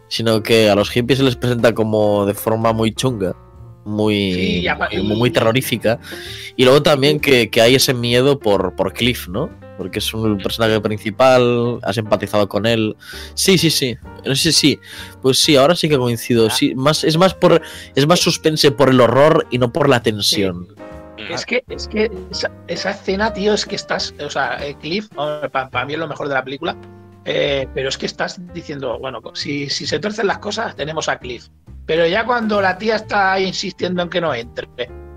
sino que a los hippies se les presenta como de forma muy chunga, muy, sí, y... muy, muy terrorífica. Y luego también que, que hay ese miedo por, por Cliff, ¿no? Porque es un personaje principal, has empatizado con él. Sí, sí, sí. No sé, sí. Pues sí, ahora sí que coincido. Sí, más, es más por es más suspense por el horror y no por la tensión. Sí. Es que, es que esa, esa escena, tío, es que estás. O sea, Cliff, para pa mí es lo mejor de la película. Eh, pero es que estás diciendo, bueno, si, si se torcen las cosas, tenemos a Cliff. Pero ya cuando la tía está insistiendo en que no entre.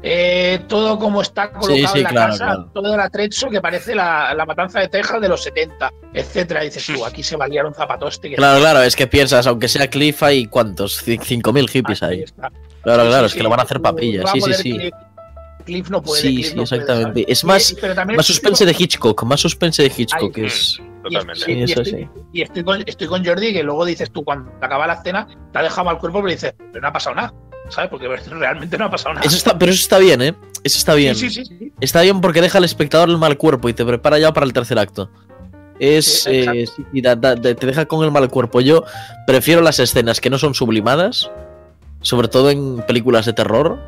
Eh, todo como está colocado, sí, sí, en la claro, casa, claro. Todo el atrecho que parece la, la matanza de Texas de los setenta, etcétera. Y dices, tú, aquí se va a liar un zapatoste. Claro, no. Claro, es que piensas, aaunque sea Cliff, hay ¿cuántos? cinco mil hippies ahí. Claro, claro, sí, sí, es que sí, lo van a hacer papillas. Sí, sí, sí. Cliff, Cliff no puede. Sí, Cliff sí, no exactamente. Puede, es más, y, más suspense de Hitchcock, más suspense de Hitchcock. Ay, es... Totalmente. Sí, y, eso estoy, sí. y estoy, con, estoy con Jordi, que luego dices tú, cuando acaba la escena, te ha dejado al cuerpo, pero dices, pero no ha pasado nada. ¿Sabes? Porque realmente no ha pasado nada. Eso está, pero eso está bien, ¿eh? Eso está bien. Sí, sí, sí, sí. Está bien porque deja al espectador el mal cuerpo y te prepara ya para el tercer acto. Es, sí, eh, sí, da, da, te deja con el mal cuerpo. Yo prefiero las escenas que no son sublimadas, sobre todo en películas de terror,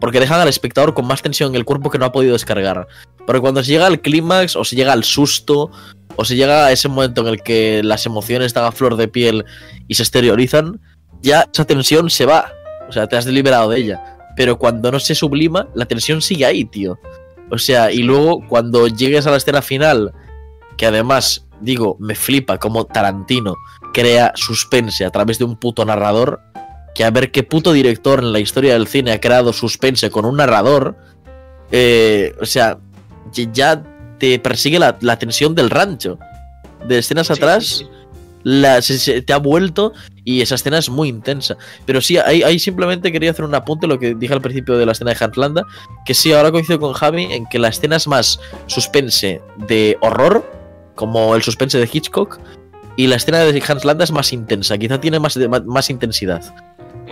porque dejan al espectador con más tensión en el cuerpo que no ha podido descargar. Pero cuando se llega al clímax, o se llega al susto, o se llega a ese momento en el que las emociones están a flor de piel y se exteriorizan, ya esa tensión se va. O sea, te has liberado de ella. Pero cuando no se sublima, la tensión sigue ahí, tío. O sea, y luego cuando llegues a la escena final, que además, digo, me flipa como Tarantino crea suspense a través de un puto narrador, que a ver qué puto director en la historia del cine ha creado suspense con un narrador. Eh, o sea, ya te persigue la, la tensión del rancho. De escenas atrás... Sí, sí, sí. La, se, se, te ha vuelto y esa escena es muy intensa. Pero sí, ahí, ahí simplemente quería hacer un apunte, lo que dije al principio de la escena de Hans Landa, que sí, ahora coincido con Javi en que la escena es más suspense de horror, como el suspense de Hitchcock, y la escena de Hans Landa es más intensa, quizá tiene más, de, más, más intensidad.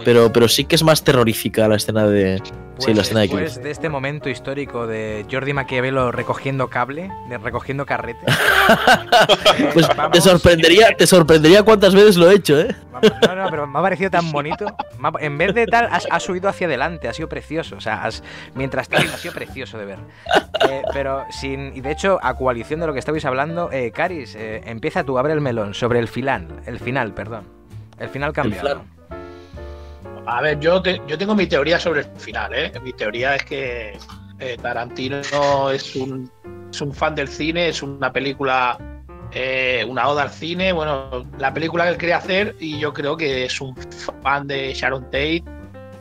Pero, pero sí que es más terrorífica la escena de... Pues sí, la escena de Cliff. Después de este momento histórico de Jordi Maquiavello recogiendo cable, de recogiendo carrete... Pues vamos, te sorprendería, te sorprendería cuántas veces lo he hecho, ¿eh? No, no, pero me ha parecido tan bonito. Ha, en vez de tal, has, has subido hacia adelante, ha sido precioso. O sea, has, mientras tal, ha sido precioso de ver. Eh, pero sin... Y de hecho, a coalición de lo que estabais hablando, eh, Caris, eh, empieza tú, abre el melón, sobre el final, el final, perdón. El final cambiado. A ver, yo, te, yo tengo mi teoría sobre el final, ¿eh? Mi teoría es que eh, Tarantino es un, es un fan del cine, es una película, eh, una oda al cine, bueno, la película que él quería hacer, y yo creo que es un fan de Sharon Tate,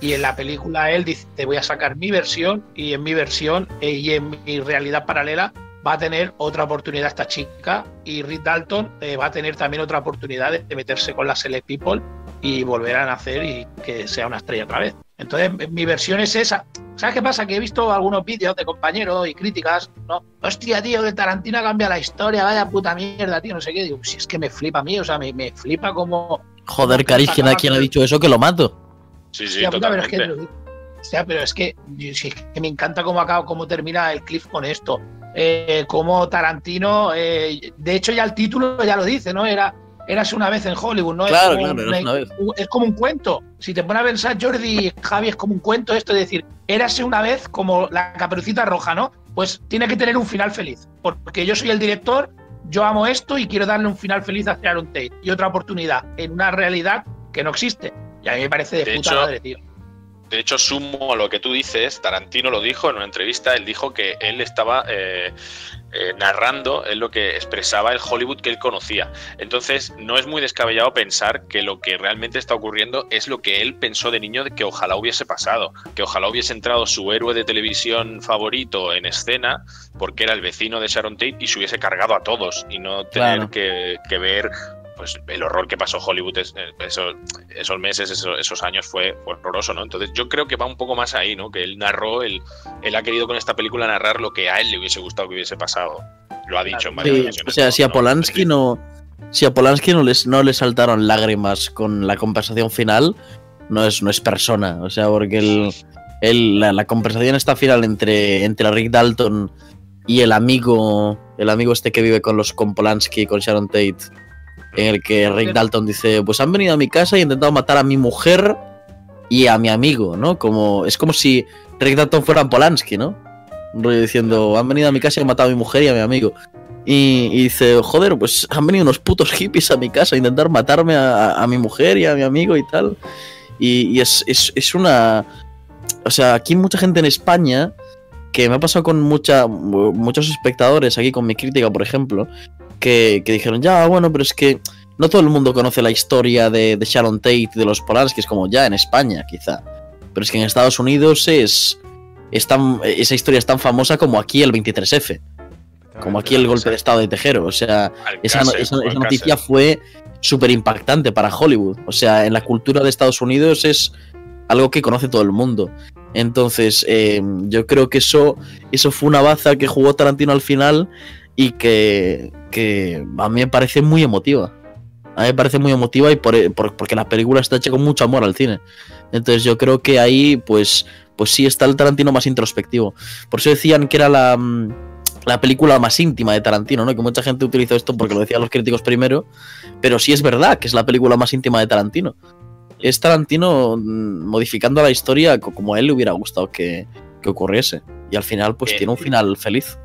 y en la película él dice, te voy a sacar mi versión, y en mi versión eh, y en mi realidad paralela va a tener otra oportunidad esta chica, y Rick Dalton eh, va a tener también otra oportunidad de, de meterse con la Select People, y volverán a hacer y que sea una estrella otra vez. Entonces, mi versión es esa. ¿Sabes qué pasa? Que he visto algunos vídeos de compañeros y críticas, ¿no? Hostia, tío, que Tarantino cambia la historia, vaya puta mierda, tío, no sé qué. Digo, si es que me flipa a mí, o sea, me, me flipa como... Joder, Caris, ¿quién ha, ¿quién ha dicho eso? Que lo mato. Sí, sí, hostia, totalmente. Puta, pero es que, o sea, pero es que, si es que me encanta cómo acaba, cómo termina el clip con esto. Eh, como Tarantino, eh, de hecho ya el título ya lo dice, ¿no? Era... Érase una vez en Hollywood, ¿no? Claro, es como, claro, una, una vez. Es como un cuento. Si te pones a pensar, Jordi, Javi, es como un cuento esto de decir, érase una vez como la Caperucita Roja, ¿no? Pues tiene que tener un final feliz. Porque yo soy el director, yo amo esto y quiero darle un final feliz a Sharon Tate. Y otra oportunidad en una realidad que no existe. Y a mí me parece de, de puta hecho, madre, tío. De hecho, sumo a lo que tú dices, Tarantino lo dijo en una entrevista, él dijo que él estaba... Eh, Eh, narrando es lo que expresaba el Hollywood que él conocía. Entonces no es muy descabellado pensar que lo que realmente está ocurriendo es lo que él pensó de niño, de que ojalá hubiese pasado, que ojalá hubiese entrado su héroe de televisión favorito en escena, porque era el vecino de Sharon Tate, y se hubiese cargado a todos y no tener claro. que, que ver pues el horror que pasó Hollywood es, esos, esos meses, esos, esos años fue, fue horroroso, ¿no? Entonces yo creo que va un poco más ahí, ¿no? Que él narró, él, él ha querido con esta película narrar lo que a él le hubiese gustado que hubiese pasado. Lo ha dicho en varias sí, ocasiones. O sea, si a Polanski no, no Si a Polanski no les, no le saltaron lágrimas con la conversación final, no es, no es persona. O sea, porque el, el, la, la conversación esta final entre, entre Rick Dalton y el amigo, el amigo este que vive con, los, con Polanski, con Sharon Tate, en el que Rick Dalton dice, pues han venido a mi casa y he intentado matar a mi mujer y a mi amigo, ¿no? Como, es como si Rick Dalton fuera Polanski, ¿no? Diciendo, han venido a mi casa y han matado a mi mujer y a mi amigo. Y, y dice, joder, pues han venido unos putos hippies a mi casa a intentar matarme a, a, a mi mujer y a mi amigo y tal. Y, y es, es, es una... O sea, aquí mucha gente en España, que me ha pasado con mucha, muchos espectadores aquí con mi crítica, por ejemplo, que, que dijeron, ya, bueno, pero es que no todo el mundo conoce la historia de, de Sharon Tate, de los Polanski, que es como ya en España, quizá. Pero es que en Estados Unidos es, es tan, esa historia es tan famosa como aquí el veintitrés efe. Como aquí el golpe de estado de Tejero. O sea, esa, esa, esa noticia fue súper impactante para Hollywood. O sea, en la cultura de Estados Unidos es algo que conoce todo el mundo. Entonces, eh, yo creo que eso, eso fue una baza que jugó Tarantino al final y que, que a mí me parece muy emotiva. A mí me parece muy emotiva y por, por, porque la película está hecha con mucho amor al cine. Entonces yo creo que ahí, pues, pues sí está el Tarantino más introspectivo. Por eso decían que era la... la película más íntima de Tarantino, ¿no? Que mucha gente utilizó esto porque lo decían los críticos primero, pero sí es verdad que es la película más íntima de Tarantino. Es Tarantino modificando la historia como a él le hubiera gustado que, que ocurriese. Y al final, pues, eh, tiene un final feliz.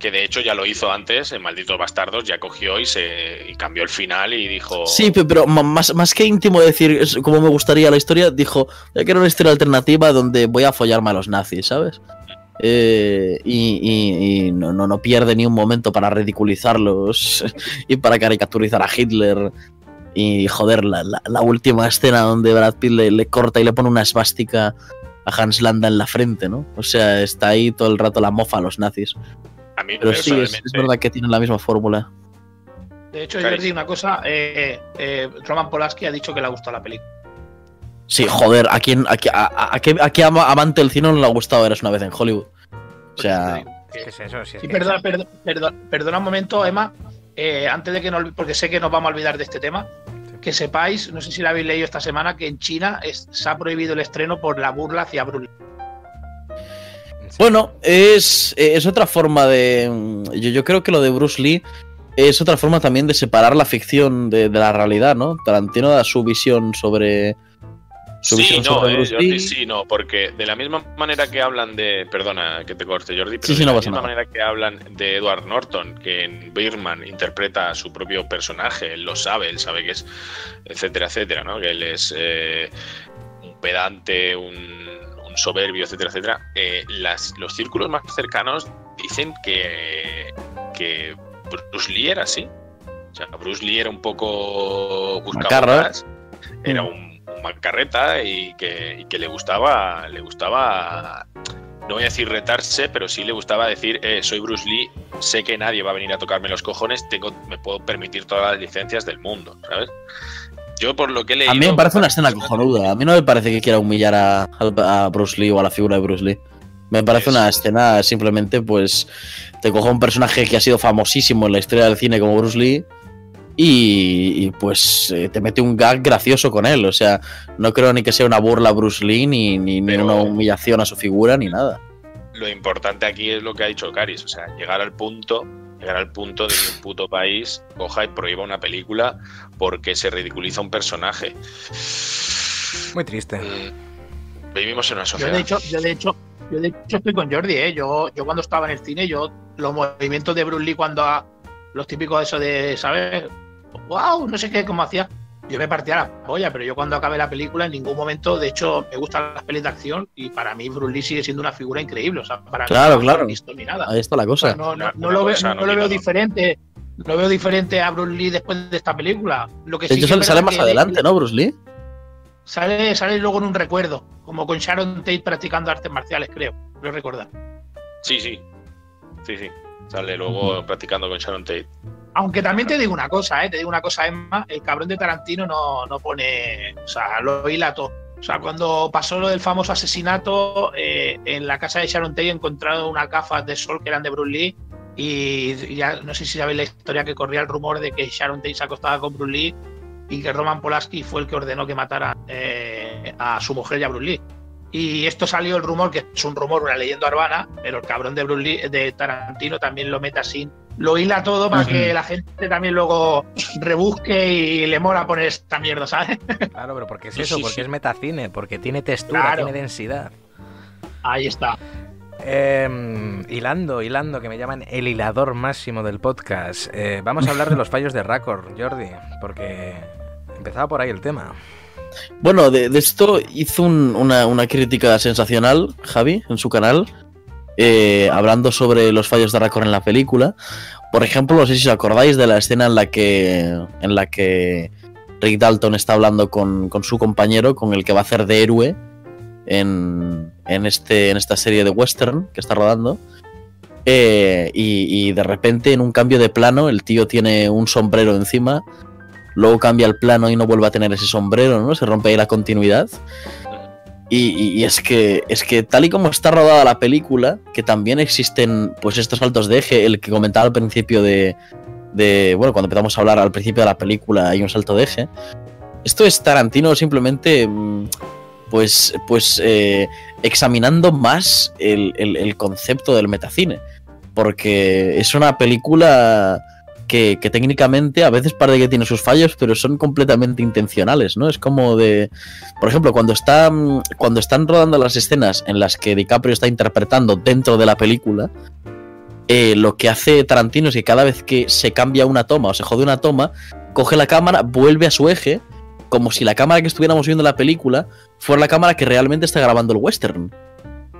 Que de hecho ya lo hizo antes, en Malditos Bastardos, ya cogió y se y cambió el final y dijo... Sí, pero más, más que íntimo decir cómo me gustaría la historia, dijo, ya quiero una historia alternativa donde voy a follarme a los nazis, ¿sabes? Eh, y y, y no, no, no pierde ni un momento para ridiculizarlos y para caricaturizar a Hitler. Y joder, la, la, la última escena donde Brad Pitt le, le corta y le pone una esvástica a Hans Landa en la frente, ¿no? O sea, está ahí todo el rato la mofa a los nazis. A mí Pero sí, es, es verdad que tienen la misma fórmula. De hecho, Jordi, una cosa, eh, eh, Roman Polanski ha dicho que le ha gustado la película. Sí, joder, ¿a quién, a, a, a, qué, a qué amante del cine no le ha gustado Érase una vez en Hollywood? O sea... ¿Qué es eso? Si es sí, que... perdona, perdona, perdona, perdona un momento, Emma, eh, antes de que no, porque sé que nos vamos a olvidar de este tema, que sepáis, no sé si lo habéis leído esta semana, que en China es, se ha prohibido el estreno por la burla hacia Bruce Lee. Bueno, es, es otra forma de... Yo, yo creo que lo de Bruce Lee es otra forma también de separar la ficción de, de la realidad, ¿no? Tarantino da su visión sobre... Sí, no, eh, Jordi, sí, no, porque de la misma manera que hablan de... Perdona que te corte, Jordi, pero sí, sí, no de la misma nada. manera que hablan de Edward Norton, que en Birdman interpreta a su propio personaje, él lo sabe, él sabe que es... etcétera, etcétera, ¿no? Que él es eh, un pedante, un, un soberbio, etcétera, etcétera. Eh, las, los círculos más cercanos dicen que, que Bruce Lee era así. O sea, Bruce Lee era un poco... buscabotas, era un... macarreta y que, y que le gustaba, le gustaba, no voy a decir retarse, pero sí le gustaba decir, eh, soy Bruce Lee, sé que nadie va a venir a tocarme los cojones, tengo, me puedo permitir todas las licencias del mundo, ¿sabes? Yo por lo que he leído... A mí me parece una escena cojonuda, a mí no me parece que quiera humillar a, a Bruce Lee o a la figura de Bruce Lee. Me parece una escena simplemente, pues, te cojo a un personaje que ha sido famosísimo en la historia del cine como Bruce Lee, Y, y pues eh, te mete un gag gracioso con él. O sea, no creo ni que sea una burla a Bruce Lee ni, ni, ni una humillación a su figura ni nada. Lo importante aquí es lo que ha dicho Caris. O sea, llegar al punto llegar al punto de que un puto país coja y prohíba una película porque se ridiculiza un personaje. Muy triste. mm, Vivimos en una sociedad. Yo de hecho, yo de hecho, yo de hecho estoy con Jordi, ¿eh? yo, yo cuando estaba en el cine, yo los movimientos de Bruce Lee cuando ha, los típicos eso de, ¿sabes? ¡Wow! No sé qué, cómo hacía. Yo me partía la polla, pero yo cuando acabé la película en ningún momento, de hecho, me gustan las pelis de acción y para mí Bruce Lee sigue siendo una figura increíble. O sea, para claro, mí, claro. No he visto ni nada. Ahí está la cosa. O sea, no no, no lo, cosa, veo, no no lo veo diferente. No veo diferente a Bruce Lee después de esta película. Lo que de hecho, sí sale, sale más adelante, ¿no, Bruce Lee? Sale, sale luego en un recuerdo, como con Sharon Tate practicando artes marciales, creo. Creo recordar. Sí, sí. Sí, sí. Sale luego uh-huh. practicando con Sharon Tate. Aunque también te digo una cosa, ¿eh? Te digo una cosa, Emma, el cabrón de Tarantino no, no pone... O sea, lo hilato. O sea, cuando pasó lo del famoso asesinato, eh, en la casa de Sharon Tate encontraron unas gafas de sol que eran de Bruce Lee Y ya no sé si sabéis la historia que corría el rumor de que Sharon Tate se acostaba con Bruce Lee y que Roman Polanski fue el que ordenó que matara eh, a su mujer y a Bruce Lee. Y esto salió el rumor, que es un rumor, una leyenda urbana, pero el cabrón de Bruce Lee, de Tarantino, también lo mete así. Lo hila todo para uh-huh. que la gente también luego rebusque y le mola poner esta mierda, ¿sabes? Claro, pero porque es eso, sí, sí, porque sí. es metacine, porque tiene textura, claro. tiene densidad. Ahí está. Eh, hilando, hilando, que me llaman el hilador máximo del podcast. Eh, vamos a hablar de los fallos de Raccord, Jordi, porque empezaba por ahí el tema. Bueno, de, de esto hizo un, una, una crítica sensacional, Javi, en su canal, eh, hablando sobre los fallos de Raccord en la película. Por ejemplo, no sé si os acordáis de la escena en la que, en la que Rick Dalton está hablando con, con su compañero, con el que va a hacer de héroe en, en, este, en esta serie de western que está rodando, eh, y, y de repente en un cambio de plano el tío tiene un sombrero encima, luego cambia el plano y no vuelve a tener ese sombrero, ¿no? Se rompe ahí la continuidad. Y, y, y es que es que tal y como está rodada la película, que también existen pues estos saltos de eje, el que comentaba al principio de, de bueno, cuando empezamos a hablar al principio de la película hay un salto de eje. Esto es Tarantino simplemente pues, pues eh, examinando más el, el, el concepto del metacine, porque es una película... Que, que técnicamente a veces parece que tiene sus fallos, pero son completamente intencionales, ¿no? Es como de... Por ejemplo, cuando, está, cuando están rodando las escenas en las que DiCaprio está interpretando dentro de la película, eh, lo que hace Tarantino es que cada vez que se cambia una toma o se jode una toma, coge la cámara, vuelve a su eje, como si la cámara que estuviéramos viendo en la película fuera la cámara que realmente está grabando el western,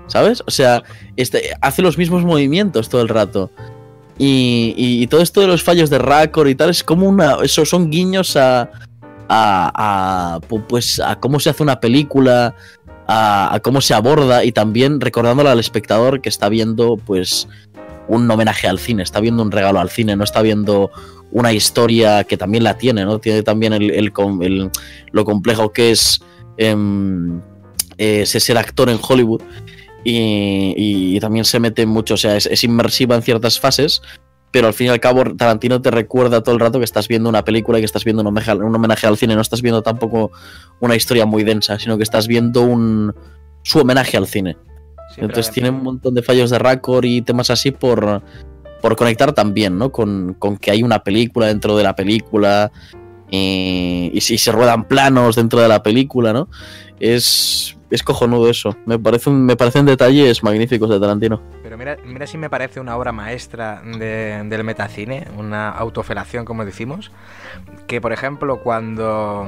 ¿sabes? O sea, este, hace los mismos movimientos todo el rato. Y, y, y todo esto de los fallos de Raccord y tal es como una... Eso son guiños a, a, a, pues a cómo se hace una película, a, a cómo se aborda, y también recordándole al espectador que está viendo pues un homenaje al cine, está viendo un regalo al cine, no está viendo una historia que también la tiene, ¿no? Tiene también el, el, el, lo complejo que es, eh, es ser actor en Hollywood. Y, y, y también se mete mucho, o sea, es, es inmersiva en ciertas fases, pero al fin y al cabo Tarantino te recuerda todo el rato que estás viendo una película y que estás viendo un homenaje, un homenaje al cine, no estás viendo tampoco una historia muy densa, sino que estás viendo un su homenaje al cine. Sí, entonces tiene un montón de fallos de Raccord y temas así por, por conectar también, ¿no? Con, con que hay una película dentro de la película, y, y si se ruedan planos dentro de la película, ¿no? Es... Es cojonudo eso. Me parecen, me parecen detalles magníficos de Tarantino. Pero mira, mira si me parece una obra maestra de, del metacine, una autofelación, como decimos, que, por ejemplo, cuando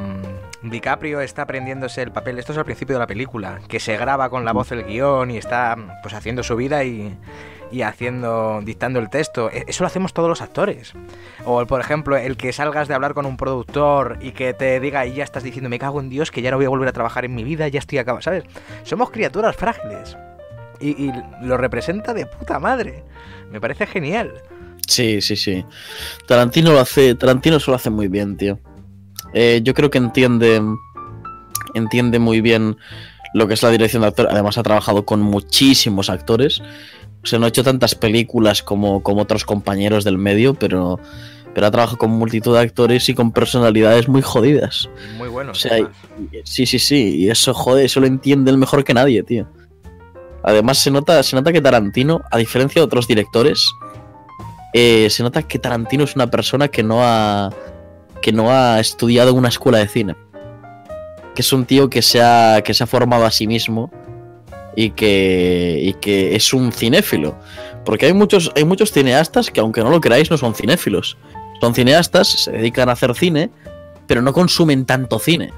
DiCaprio está aprendiéndose el papel, esto es al principio de la película, que se graba con la voz el guión y está pues haciendo su vida y... y haciendo, dictando el texto. Eso lo hacemos todos los actores. O, por ejemplo, el que salgas de hablar con un productor y que te diga, y ya estás diciendo, me cago en Dios, que ya no voy a volver a trabajar en mi vida, ya estoy acabado, ¿sabes? Somos criaturas frágiles. Y, y lo representa de puta madre. Me parece genial. Sí, sí, sí. Tarantino lo hace, Tarantino eso lo hace muy bien, tío. Eh, yo creo que entiende, entiende muy bien lo que es la dirección de actor. Además, ha trabajado con muchísimos actores. O sea, no ha hecho tantas películas como, como otros compañeros del medio, pero, pero ha trabajado con multitud de actores y con personalidades muy jodidas. Muy buenos. O sea, y, sí, sí, sí. Y eso, joder, eso lo entiende el mejor que nadie, tío. Además, se nota, se nota que Tarantino, a diferencia de otros directores, eh, se nota que Tarantino es una persona que no ha, que no ha estudiado en una escuela de cine. Que es un tío que se ha, que se ha formado a sí mismo. Y que, y que es un cinéfilo. Porque hay muchos, hay muchos cineastas que, aunque no lo creáis, no son cinéfilos. Son cineastas, se dedican a hacer cine, pero no consumen tanto cine.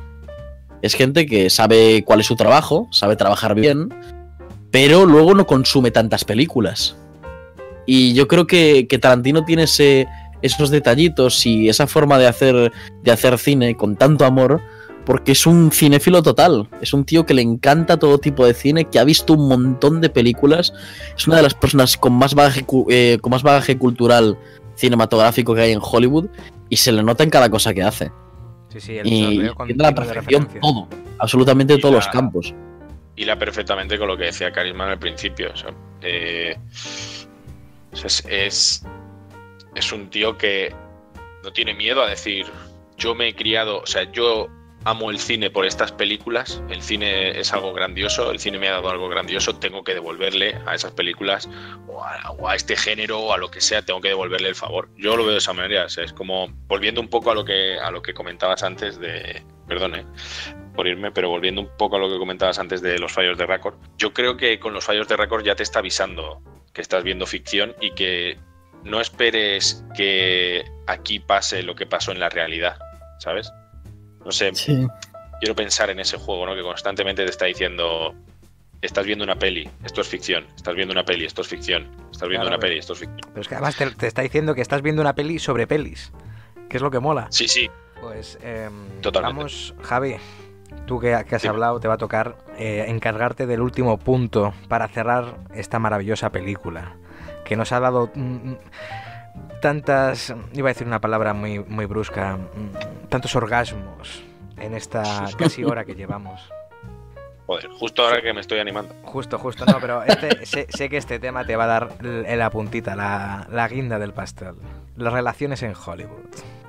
Es gente que sabe cuál es su trabajo, sabe trabajar bien, pero luego no consume tantas películas. Y yo creo que, que Tarantino tiene ese, esos detallitos y esa forma de hacer, de hacer cine con tanto amor, porque es un cinéfilo total, es un tío que le encanta todo tipo de cine, que ha visto un montón de películas, es una de las personas con más bagaje, eh, con más bagaje cultural cinematográfico que hay en Hollywood, y se le nota en cada cosa que hace. Sí, sí, el y tiene la perfección todo, absolutamente y todos la, los campos. Hila perfectamente con lo que decía Karisman al principio, o sea, eh, O sea, es, es, es un tío que no tiene miedo a decir, yo me he criado, o sea, yo amo el cine por estas películas, el cine es algo grandioso, el cine me ha dado algo grandioso, tengo que devolverle a esas películas o a, o a este género o a lo que sea, tengo que devolverle el favor. Yo lo veo de esa manera, o sea, es como volviendo un poco a lo que a lo que comentabas antes de, perdón, eh, por irme, pero volviendo un poco a lo que comentabas antes de los fallos de récord, yo creo que con los fallos de récord ya te está avisando que estás viendo ficción y que no esperes que aquí pase lo que pasó en la realidad, ¿sabes? No sé, sí. Quiero pensar en ese juego, ¿no? Que constantemente te está diciendo, estás viendo una peli, esto es ficción, estás viendo una peli, esto es ficción, estás viendo claro, una pero, peli, esto es ficción. Pero es que además te, te está diciendo que estás viendo una peli sobre pelis, que es lo que mola. Sí, sí. Pues eh, totalmente. Vamos, Javi, tú que, que has sí. hablado, te va a tocar eh, encargarte del último punto para cerrar esta maravillosa película, que nos ha dado Mm, tantas, iba a decir una palabra muy, muy brusca, tantos orgasmos en esta casi hora que llevamos. Joder, justo ahora que me estoy animando. Justo, justo, no, pero este, sé, sé que este tema te va a dar la puntita, la, la guinda del pastel. Las relaciones en Hollywood.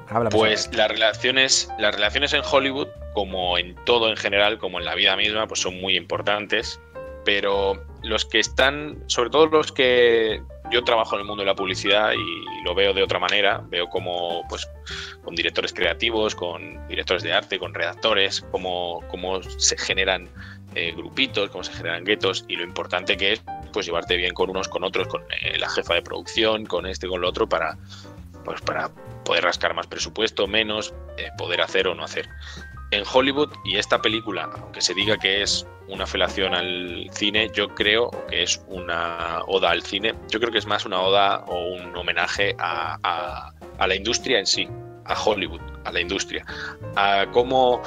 Háblame pues las relaciones, las relaciones en Hollywood, como en todo en general, como en la vida misma, pues son muy importantes, pero los que están, sobre todo los que... Yo trabajo en el mundo de la publicidad y lo veo de otra manera, veo como pues con directores creativos, con directores de arte, con redactores, cómo, cómo se generan eh, grupitos, cómo se generan guetos y lo importante que es pues llevarte bien con unos, con otros, con eh, la jefa de producción, con este, con lo otro, para, pues, para poder rascar más presupuesto, menos, eh, poder hacer o no hacer. En Hollywood y esta película, aunque se diga que es una felación al cine, yo creo que es una oda al cine, yo creo que es más una oda o un homenaje a, a, a la industria en sí, a Hollywood, a la industria, a cómo,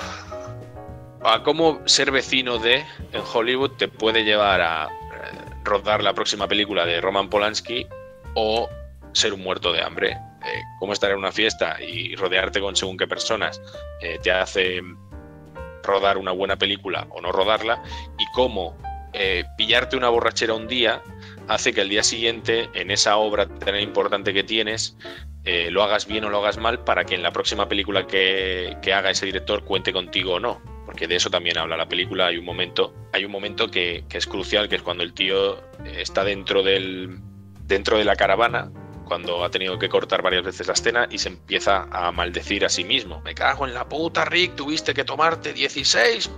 a cómo ser vecino de en Hollywood te puede llevar a rodar la próxima película de Roman Polanski o ser un muerto de hambre. Eh, cómo estar en una fiesta y rodearte con según qué personas eh, te hace rodar una buena película o no rodarla, y cómo eh, pillarte una borrachera un día hace que el día siguiente en esa obra tan importante que tienes eh, lo hagas bien o lo hagas mal para que en la próxima película que, que haga ese director cuente contigo o no, porque de eso también habla la película. Hay un momento, hay un momento que, que es crucial, que es cuando el tío está dentro del, dentro de la caravana, cuando ha tenido que cortar varias veces la escena y se empieza a maldecir a sí mismo. Me cago en la puta, Rick, tuviste que tomarte dieciséis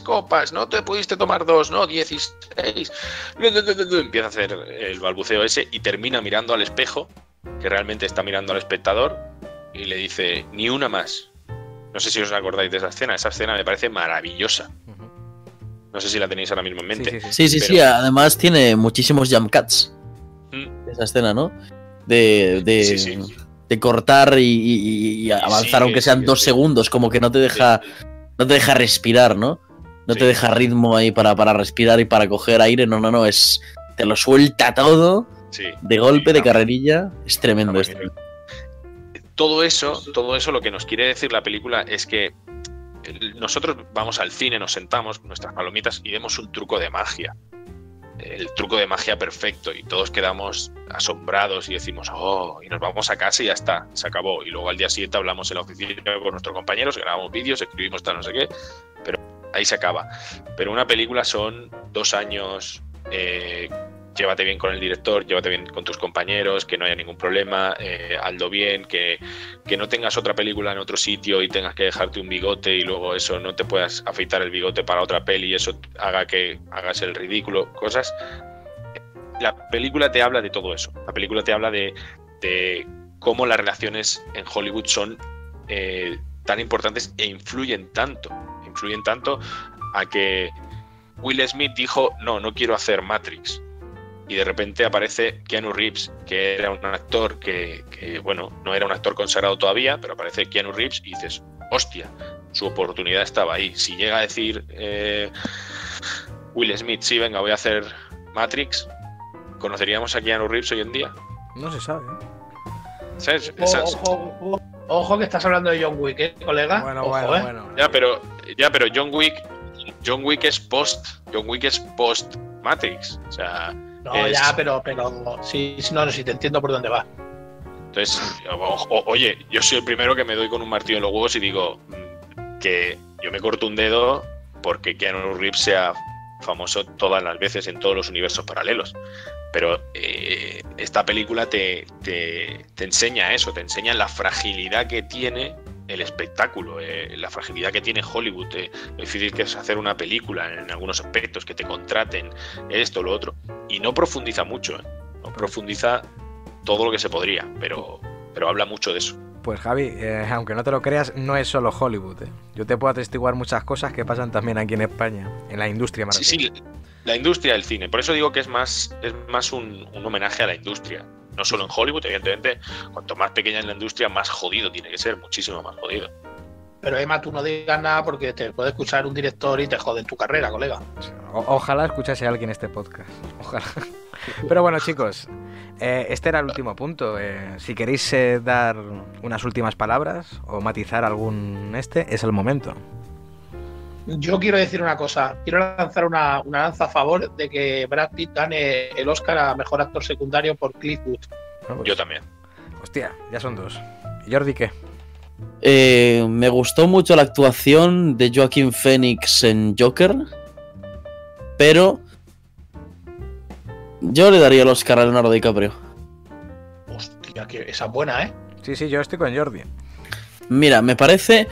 copas, no te pudiste tomar dos, no, dieciséis. Empieza a hacer el balbuceo ese y termina mirando al espejo, que realmente está mirando al espectador, y le dice, ni una más. No sé si os acordáis de esa escena, esa escena me parece maravillosa. No sé si la tenéis ahora mismo en mente. Sí, sí, sí, sí, pero... sí, además tiene muchísimos jump cuts. Esa escena, ¿no? De, de, sí, sí. de cortar y, y, y avanzar, sí, aunque sean sí, dos sí. segundos, como que no te deja, sí. no te deja respirar, ¿no? No sí. te deja ritmo ahí para, para respirar y para coger aire, no, no, no, es te lo suelta todo, sí, de golpe, sí, de carrerilla, es tremendo esto. Todo eso, todo eso lo que nos quiere decir la película es que nosotros vamos al cine, nos sentamos, nuestras palomitas y vemos un truco de magia. El truco de magia perfecto y todos quedamos asombrados y decimos oh, y nos vamos a casa y ya está, se acabó, y luego al día siguiente hablamos en la oficina con nuestros compañeros, grabamos vídeos, escribimos tal no sé qué, pero ahí se acaba. Pero una película son dos años, eh, llévate bien con el director, llévate bien con tus compañeros, que no haya ningún problema, eh, hazlo bien, que, que no tengas otra película en otro sitio y tengas que dejarte un bigote y luego eso no te puedas afeitar el bigote para otra peli y eso haga que hagas el ridículo, cosas. La película te habla de todo eso. La película te habla de, de cómo las relaciones en Hollywood son eh, tan importantes e influyen tanto. Influyen tanto a que Will Smith dijo, no, no quiero hacer Matrix. Y de repente aparece Keanu Reeves, que era un actor que, que, bueno, no era un actor consagrado todavía, pero aparece Keanu Reeves y dices, hostia, su oportunidad estaba ahí. Si llega a decir eh, Will Smith, sí, venga, voy a hacer Matrix, ¿conoceríamos a Keanu Reeves hoy en día? No se sabe. ¿Sabes? Ojo, ojo, ojo que estás hablando de John Wick, ¿eh, colega? Bueno, ojo, bueno, eh. bueno. Ya, pero, ya, pero John Wick, John Wick es post, John Wick es post Matrix, o sea... No, es... ya, pero, pero sí, no, no, sí, te entiendo por dónde va. Entonces, o, oye, yo soy el primero que me doy con un martillo en los huevos y digo que yo me corto un dedo porque Keanu Reeves sea famoso todas las veces en todos los universos paralelos. Pero eh, esta película te, te, te enseña eso, te enseña la fragilidad que tiene el espectáculo, eh, la fragilidad que tiene Hollywood, eh, lo difícil que es hacer una película en algunos aspectos, que te contraten, esto, lo otro. Y no profundiza mucho, eh, no profundiza todo lo que se podría, pero, pero habla mucho de eso. Pues Javi, eh, aunque no te lo creas, no es solo Hollywood. Eh. Yo te puedo atestiguar muchas cosas que pasan también aquí en España, en la industria marroquí. Sí, sí, la industria del cine. Por eso digo que es más, es más un, un homenaje a la industria. No solo en Hollywood, evidentemente, cuanto más pequeña es la industria, más jodido tiene que ser, muchísimo más jodido. Pero Emma, tú no digas nada porque te puede escuchar un director y te jode en tu carrera, colega. O- ojalá escuchase a alguien este podcast. Ojalá. Pero bueno, chicos, eh, este era el último punto. Eh, si queréis eh, dar unas últimas palabras o matizar algún este, es el momento. Yo quiero decir una cosa. Quiero lanzar una, una lanza a favor de que Brad Pitt gane el Oscar a Mejor Actor Secundario por Clint Eastwood. No, pues, yo también. Hostia, ya son dos. ¿Y Jordi qué? Eh, me gustó mucho la actuación de Joaquín Phoenix en Joker, pero... yo le daría el Oscar a Leonardo DiCaprio. Hostia, que esa es buena, ¿eh? Sí, sí, yo estoy con Jordi. Mira, me parece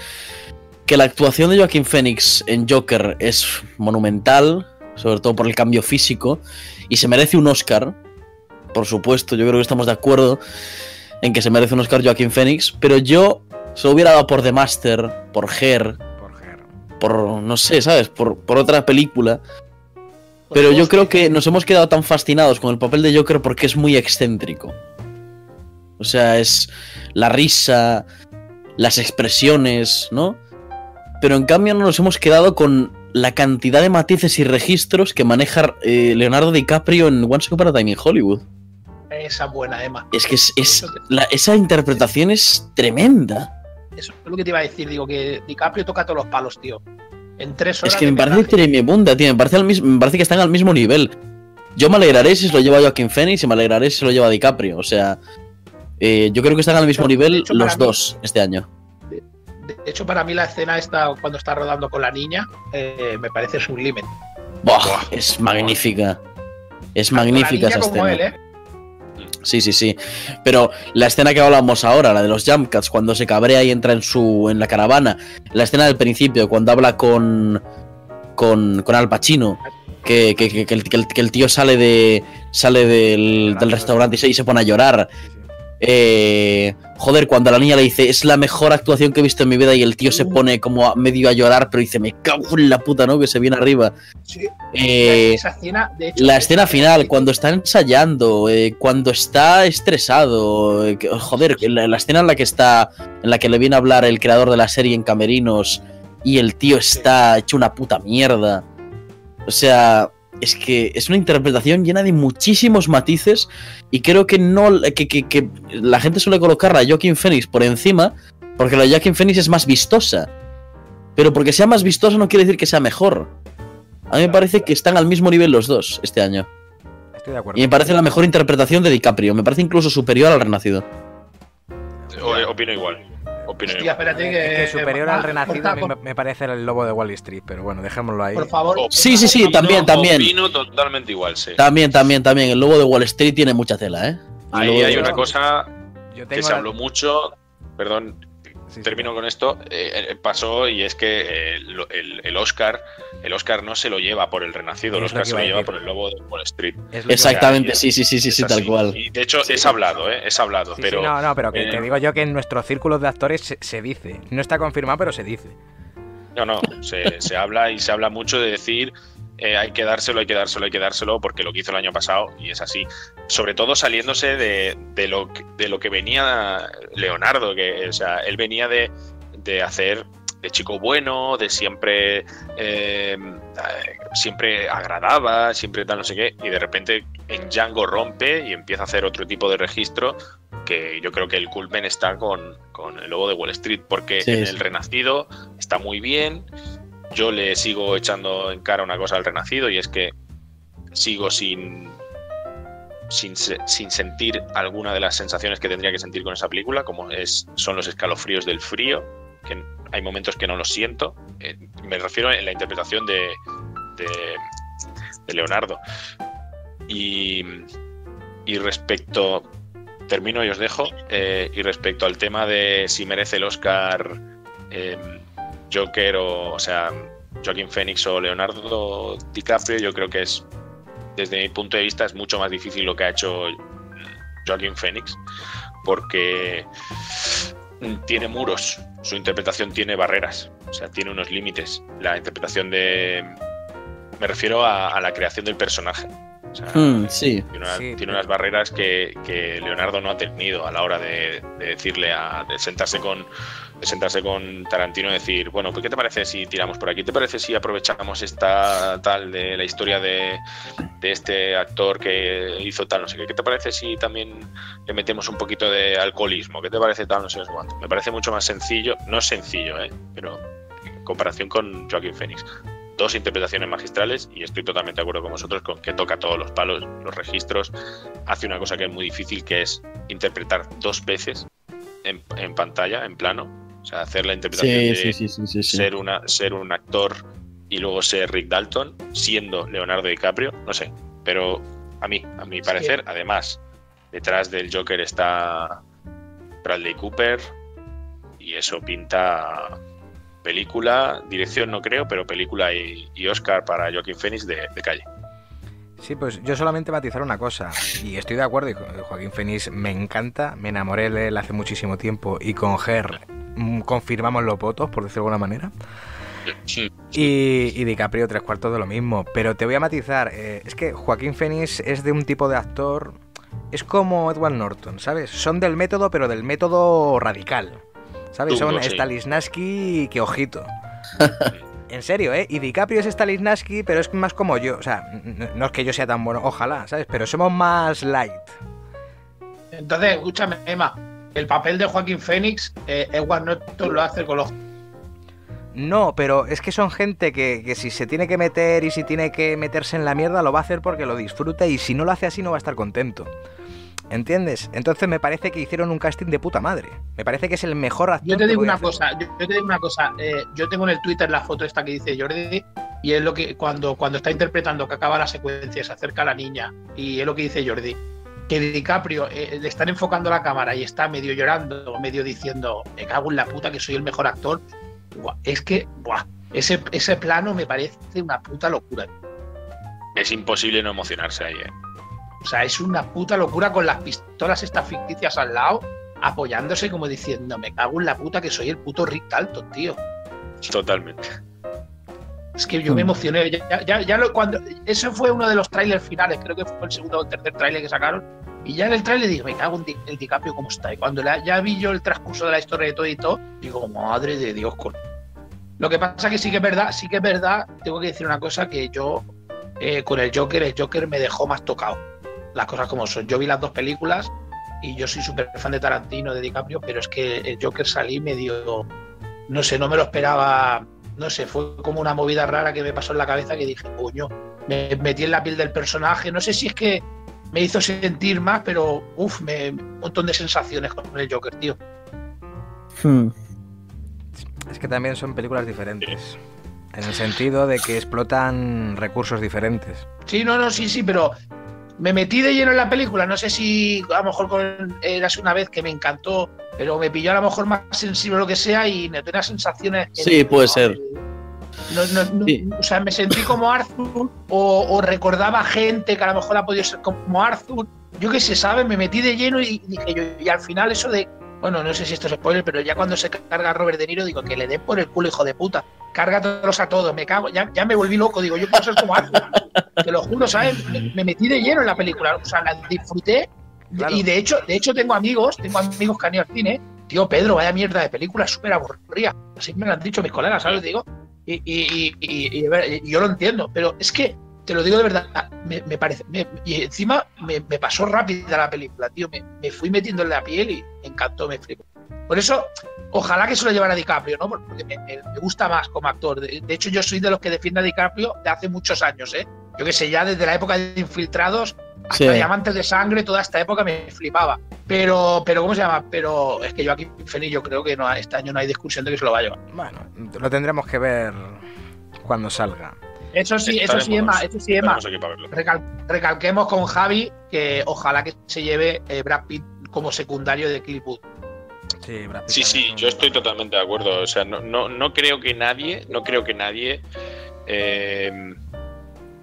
que la actuación de Joaquín Phoenix en Joker es monumental, sobre todo por el cambio físico, y se merece un Oscar, por supuesto. Yo creo que estamos de acuerdo en que se merece un Oscar Joaquín Phoenix, pero yo se lo hubiera dado por The Master, por Her, por, Her. por no sé, ¿sabes? Por, por otra película. Pero yo creo que nos hemos quedado tan fascinados con el papel de Joker porque es muy excéntrico. O sea, es la risa, las expresiones, ¿no? Pero en cambio no nos hemos quedado con la cantidad de matices y registros que maneja eh, Leonardo DiCaprio en Once Upon a Time in Hollywood. Esa buena, Emma. Es que es, es, la, esa interpretación es tremenda. Eso es lo que te iba a decir, digo, que DiCaprio toca todos los palos, tío. En tres horas es que me parece que tremenda, tío. Me parece, al mis- me parece que están al mismo nivel. Yo me alegraré si se lo lleva Joaquín Phoenix y me alegraré si se lo lleva DiCaprio. O sea, eh, yo creo que están al mismo Pero, nivel hecho, los dos mí, este año. De, de hecho, para mí la escena esta, cuando está rodando con la niña, eh, me parece sublime. Buah, es magnífica. Es Tanto magnífica esa escena. Como él, ¿eh? Sí, sí, sí. Pero la escena que hablamos ahora, la de los jump cuts, cuando se cabrea y entra en su en la caravana, la escena del principio, cuando habla con con, con Al Pacino, que, que, que, que, el, que el tío sale de sale del, del restaurante y se, y se pone a llorar. Eh, joder, cuando la niña le dice, es la mejor actuación que he visto en mi vida, y el tío se pone como a medio a llorar, pero dice, me cago en la puta, ¿no? Que se viene arriba. Sí. Eh, Esa escena, de hecho, la escena final, cuando está ensayando, eh, cuando está estresado, eh, joder, la, la escena en la que está, en la que le viene a hablar el creador de la serie en camerinos y el tío está hecho una puta mierda. O sea, es que es una interpretación llena de muchísimos matices, y creo que no que, que, que la gente suele colocar a Joaquin Phoenix por encima porque la de Joaquin Phoenix es más vistosa, pero porque sea más vistosa no quiere decir que sea mejor. A mí me parece que están al mismo nivel los dos este año. Estoy de acuerdo. Y me parece la mejor interpretación de DiCaprio, me parece incluso superior al Renacido. Opino igual. Opino Hostia, espérate que, que superior eh, al Renacido a mí me parece el Lobo de Wall Street, pero bueno, dejémoslo ahí. Por favor. Sí, sí, sí, también, también. Opino totalmente igual, sí. También, también, también. El Lobo de Wall Street tiene mucha tela, ¿eh? Ahí hay una cosa Yo tengo que se habló la... mucho, perdón, sí, termino sí. con esto, eh, pasó y es que el, el, el Oscar el Oscar no se lo lleva por el Renacido, el Oscar se lo lleva por el Lobo de Wall Street. Exactamente, sí, sí, sí, sí, sí, tal cual. Y de hecho sí, es hablado, eh, es hablado. Sí, pero, sí, no, no, pero que eh, te digo yo que en nuestros círculos de actores se, se dice, no está confirmado, pero se dice. No, no, se, se habla y se habla mucho de decir eh, hay que dárselo, hay que dárselo, hay que dárselo, porque lo que hizo el año pasado y es así. Sobre todo saliéndose de, de, lo, que, de lo que venía Leonardo, que o sea, él venía de, de hacer de chico bueno, de siempre eh, siempre agradaba, siempre tal no sé qué, y de repente en Django rompe y empieza a hacer otro tipo de registro, que yo creo que el culmen está con, con el Lobo de Wall Street, porque sí, en sí. El Renacido está muy bien. Yo le sigo echando en cara una cosa al Renacido, y es que sigo sin sin, sin sentir alguna de las sensaciones que tendría que sentir con esa película, como es, son los escalofríos del frío, que hay momentos que no los siento. Eh, me refiero a la interpretación de, de, de Leonardo. Y, y respecto... Termino y os dejo. Eh, y respecto al tema de si merece el Oscar eh, Joker o, o sea, Joaquín Phoenix o Leonardo DiCaprio, yo creo que es, desde mi punto de vista, es mucho más difícil lo que ha hecho Joaquín Phoenix, porque tiene muros, su interpretación tiene barreras, o sea, tiene unos límites. La interpretación de... Me refiero a, a la creación del personaje. O sea, mm, sí, tiene, una, sí. tiene unas barreras que, que Leonardo no ha tenido a la hora de, de decirle a de sentarse con de sentarse con Tarantino y decir, bueno, pues ¿qué te parece si tiramos por aquí? ¿Te parece si aprovechamos esta tal de la historia de, de este actor que hizo tal no sé qué? ¿Qué te parece si también le metemos un poquito de alcoholismo? ¿Qué te parece tal no sé cuánto? Me parece mucho más sencillo, no es sencillo, ¿eh? Pero en comparación con Joaquín Phoenix. Dos interpretaciones magistrales, y estoy totalmente de acuerdo con vosotros con que toca todos los palos, los registros, hace una cosa que es muy difícil, que es interpretar dos veces en, en pantalla, en plano, o sea, hacer la interpretación sí, de sí, sí, sí, sí, sí. Ser, una, ser un actor y luego ser Rick Dalton, siendo Leonardo DiCaprio, no sé, pero a mí, a mi parecer, sí. Además, detrás del Joker está Bradley Cooper, y eso pinta... Película, dirección no creo, pero película y, y Oscar para Joaquín Phoenix de, de calle. Sí, pues yo solamente matizar una cosa, y estoy de acuerdo, Joaquín Phoenix me encanta, me enamoré de él hace muchísimo tiempo, y con Her confirmamos los votos, por decirlo de alguna manera. Sí, sí. Y, y DiCaprio tres cuartos de lo mismo, pero te voy a matizar, eh, es que Joaquín Phoenix es de un tipo de actor, es como Edward Norton, ¿sabes? Son del método, pero del método radical. ¿Sabes? Son no, sí. Stanislavski y que ojito. En serio, ¿eh? Y DiCaprio es Stanislavski, pero es más como yo. O sea, no es que yo sea tan bueno, ojalá, ¿sabes? Pero somos más light. Entonces, escúchame, Emma. El papel de Joaquín Phoenix, eh, Edward Norton lo hace con los... No, pero es que son gente que, que si se tiene que meter y si tiene que meterse en la mierda, lo va a hacer porque lo disfruta, y si no lo hace así no va a estar contento. ¿Entiendes? Entonces me parece que hicieron un casting de puta madre. Me parece que es el mejor actor. Yo te digo una cosa, yo, yo te digo una cosa. Eh, yo tengo en el Twitter la foto esta que dice Jordi, y es lo que cuando, cuando está interpretando, que acaba la secuencia, se acerca a la niña, y es lo que dice Jordi. Que DiCaprio eh, le están enfocando la cámara y está medio llorando, medio diciendo, me cago en la puta que soy el mejor actor. Buah, es que, buah, ese, ese plano me parece una puta locura. Es imposible no emocionarse ahí, eh. O sea, es una puta locura con las pistolas estas ficticias al lado, apoyándose como diciendo, me cago en la puta que soy el puto Rick Dalton, tío. Totalmente. Es que yo me emocioné. Ya, ya, ya lo, cuando, eso fue uno de los trailers finales, creo que fue el segundo o tercer trailer que sacaron. Y ya en el trailer dije, me cago en el DiCaprio como está. Y cuando la, ya vi yo el transcurso de la historia de todo y todo, digo, madre de Dios. Con... Lo que pasa que sí que es verdad, sí que es verdad, tengo que decir una cosa, que yo eh, con el Joker, el Joker me dejó más tocado. Las cosas como son. Yo vi las dos películas y yo soy súper fan de Tarantino, de DiCaprio, pero es que el Joker salí medio... No sé, no me lo esperaba... No sé, fue como una movida rara que me pasó en la cabeza que dije, coño, me metí en la piel del personaje. No sé si es que me hizo sentir más, pero uff, me... un montón de sensaciones con el Joker, tío. Hmm. Es que también son películas diferentes. En el sentido de que explotan recursos diferentes. Sí, no, no, sí, sí, pero... Me metí de lleno en la película, no sé si a lo mejor con Érase una vez que me encantó, pero me pilló a lo mejor más sensible o lo que sea y me tenía sensaciones... Sí, el... puede ser. No, no, no, sí. O sea, me sentí como Arthur o, o recordaba gente que a lo mejor ha podido ser como Arthur. Yo qué sé, ¿sabes? Me metí de lleno y dije yo, y al final eso de... Bueno, no sé si esto es spoiler, pero ya cuando se carga a Robert De Niro digo que le den por el culo, hijo de puta. Cárgatelos a todos, me cago, ya, ya me volví loco, digo, yo quiero ser como Arthur, te lo juro, ¿sabes? Me, me metí de lleno en la película, o sea, la disfruté, claro. Y de hecho, de hecho tengo amigos, tengo amigos que han ido al cine, tío, Pedro, vaya mierda de película, súper aburrida, así me lo han dicho mis colegas, ¿sabes? Digo, y, y, y, y, y yo lo entiendo, pero es que, te lo digo de verdad, me, me parece, me, y encima me, me pasó rápida la película, tío, me, me fui metiendo en la piel y me encantó, me flipó. Por eso, ojalá que se lo llevara a DiCaprio, ¿no? Porque me, me gusta más como actor. De, de hecho, yo soy de los que defiende a DiCaprio de hace muchos años, ¿eh? Yo qué sé, ya desde la época de Infiltrados hasta de Diamantes de Sangre, toda esta época me flipaba. Pero, pero ¿cómo se llama? Pero es que Joaquín Phoenix, yo creo que no, este año no hay discusión de que se lo va a llevar. Bueno, lo tendremos que ver cuando salga. Eso sí, eso sí, Emma, eso sí, Emma. Recal, recalquemos con Javi que ojalá que se lleve eh, Brad Pitt como secundario de Clint Eastwood. Sí, Brad Pitt sí, sí, yo estoy totalmente de acuerdo. O sea, no, no, no creo que nadie, no creo que nadie, eh,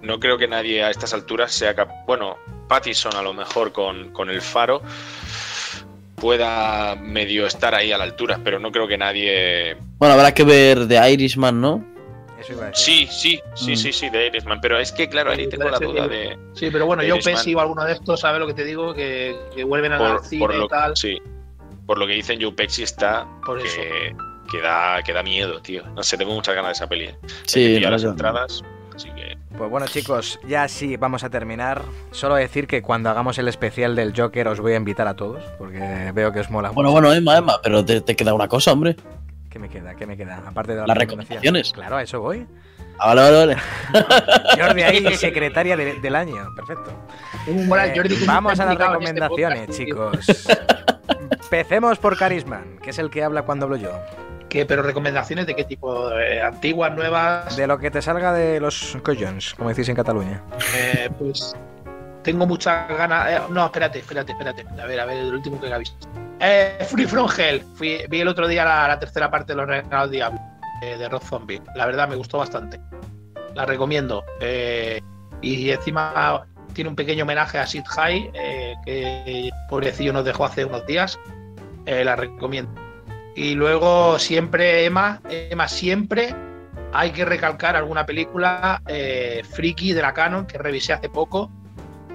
no creo que nadie a estas alturas sea capaz. Bueno, Pattinson a lo mejor con, con El Faro pueda medio estar ahí a la altura, pero no creo que nadie. Bueno, habrá que ver The Irishman, ¿no? Sí, sí, sí, mm. sí, sí, de Irishman. Pero es que, claro, ahí tengo la duda de. Sí, pero bueno, Joe Pesci o alguno de estos, ¿sabes lo que te digo? Que, que vuelven por, a la cine por lo, y tal. Sí, por lo que dicen, Joe Pesci está. Por que, eso. Que, da, que da miedo, tío. No sé, tengo muchas ganas de esa peli. Sí, eh, las entradas. Así que. Pues bueno, chicos, ya sí, vamos a terminar. Solo decir que cuando hagamos el especial del Joker os voy a invitar a todos, porque veo que os mola bueno, mucho. Bueno, bueno, Emma, Emma, pero te, te queda una cosa, hombre. ¿Qué me queda? ¿Qué me queda? Aparte de las, las recomendaciones. Claro, a eso voy. Ah, vale, vale, vale. Jordi ahí, secretaria de, del año. Perfecto. Hola, Jordi, eh, vamos a las recomendaciones, este podcast, chicos. Empecemos por Carisman, que es el que habla cuando hablo yo. ¿Qué? ¿Pero recomendaciones de qué tipo? Eh, ¿Antiguas, nuevas? De lo que te salga de los collones, como decís en Cataluña. Eh, pues tengo muchas ganas. Eh, no, espérate, espérate, espérate. A ver, a ver, el último que he visto. Eh, Free From Hell. Fui, vi el otro día la, la tercera parte de Los Renegados Diablos eh, de Rob Zombie. La verdad me gustó bastante. La recomiendo. Eh, y encima tiene un pequeño homenaje a Sid Haig, eh, que pobrecillo nos dejó hace unos días. Eh, la recomiendo. Y luego siempre, Emma, Emma, siempre hay que recalcar alguna película eh, friki de la Canon que revisé hace poco.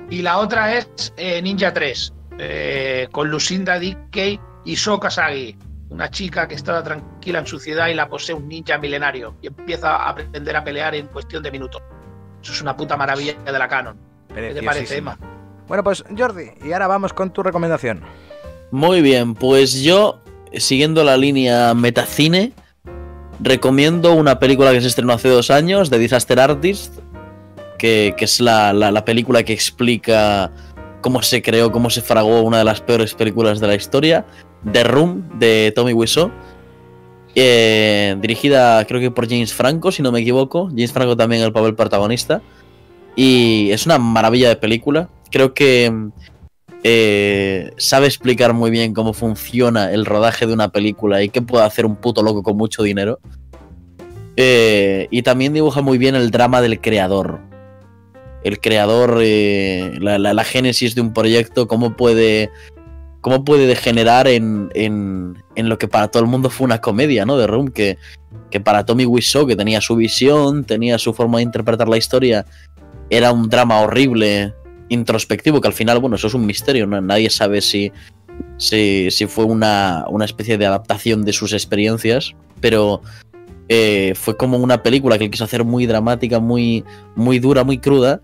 Y la otra es eh, Ninja tres. Eh, con Lucinda Dickey y Sho Kazagi, una chica que estaba tranquila en su ciudad y la posee un ninja milenario y empieza a aprender a pelear en cuestión de minutos. Eso es una puta maravilla de la Canon. ¿Qué te parece, Emma? Bueno, pues Jordi, y ahora vamos con tu recomendación. Muy bien, pues yo, siguiendo la línea Metacine, recomiendo una película que se estrenó hace dos años, de Disaster Artist, que, que es la, la, la película que explica cómo se creó, cómo se fragó una de las peores películas de la historia, The Room, de Tommy Wiseau, eh, dirigida creo que por James Franco, si no me equivoco. James Franco también el papel protagonista, y es una maravilla de película. Creo que eh, sabe explicar muy bien cómo funciona el rodaje de una película y qué puede hacer un puto loco con mucho dinero, eh, y también dibuja muy bien el drama del creador. El creador, eh, la, la, la génesis de un proyecto, cómo puede, cómo puede degenerar en, en, en lo que para todo el mundo fue una comedia, ¿no? The Room, que, que para Tommy Wiseau, que tenía su visión, tenía su forma de interpretar la historia, era un drama horrible, introspectivo, que al final, bueno, eso es un misterio, ¿no? Nadie sabe si, si, si fue una, una especie de adaptación de sus experiencias, pero eh, fue como una película que él quiso hacer muy dramática, muy, muy dura, muy cruda.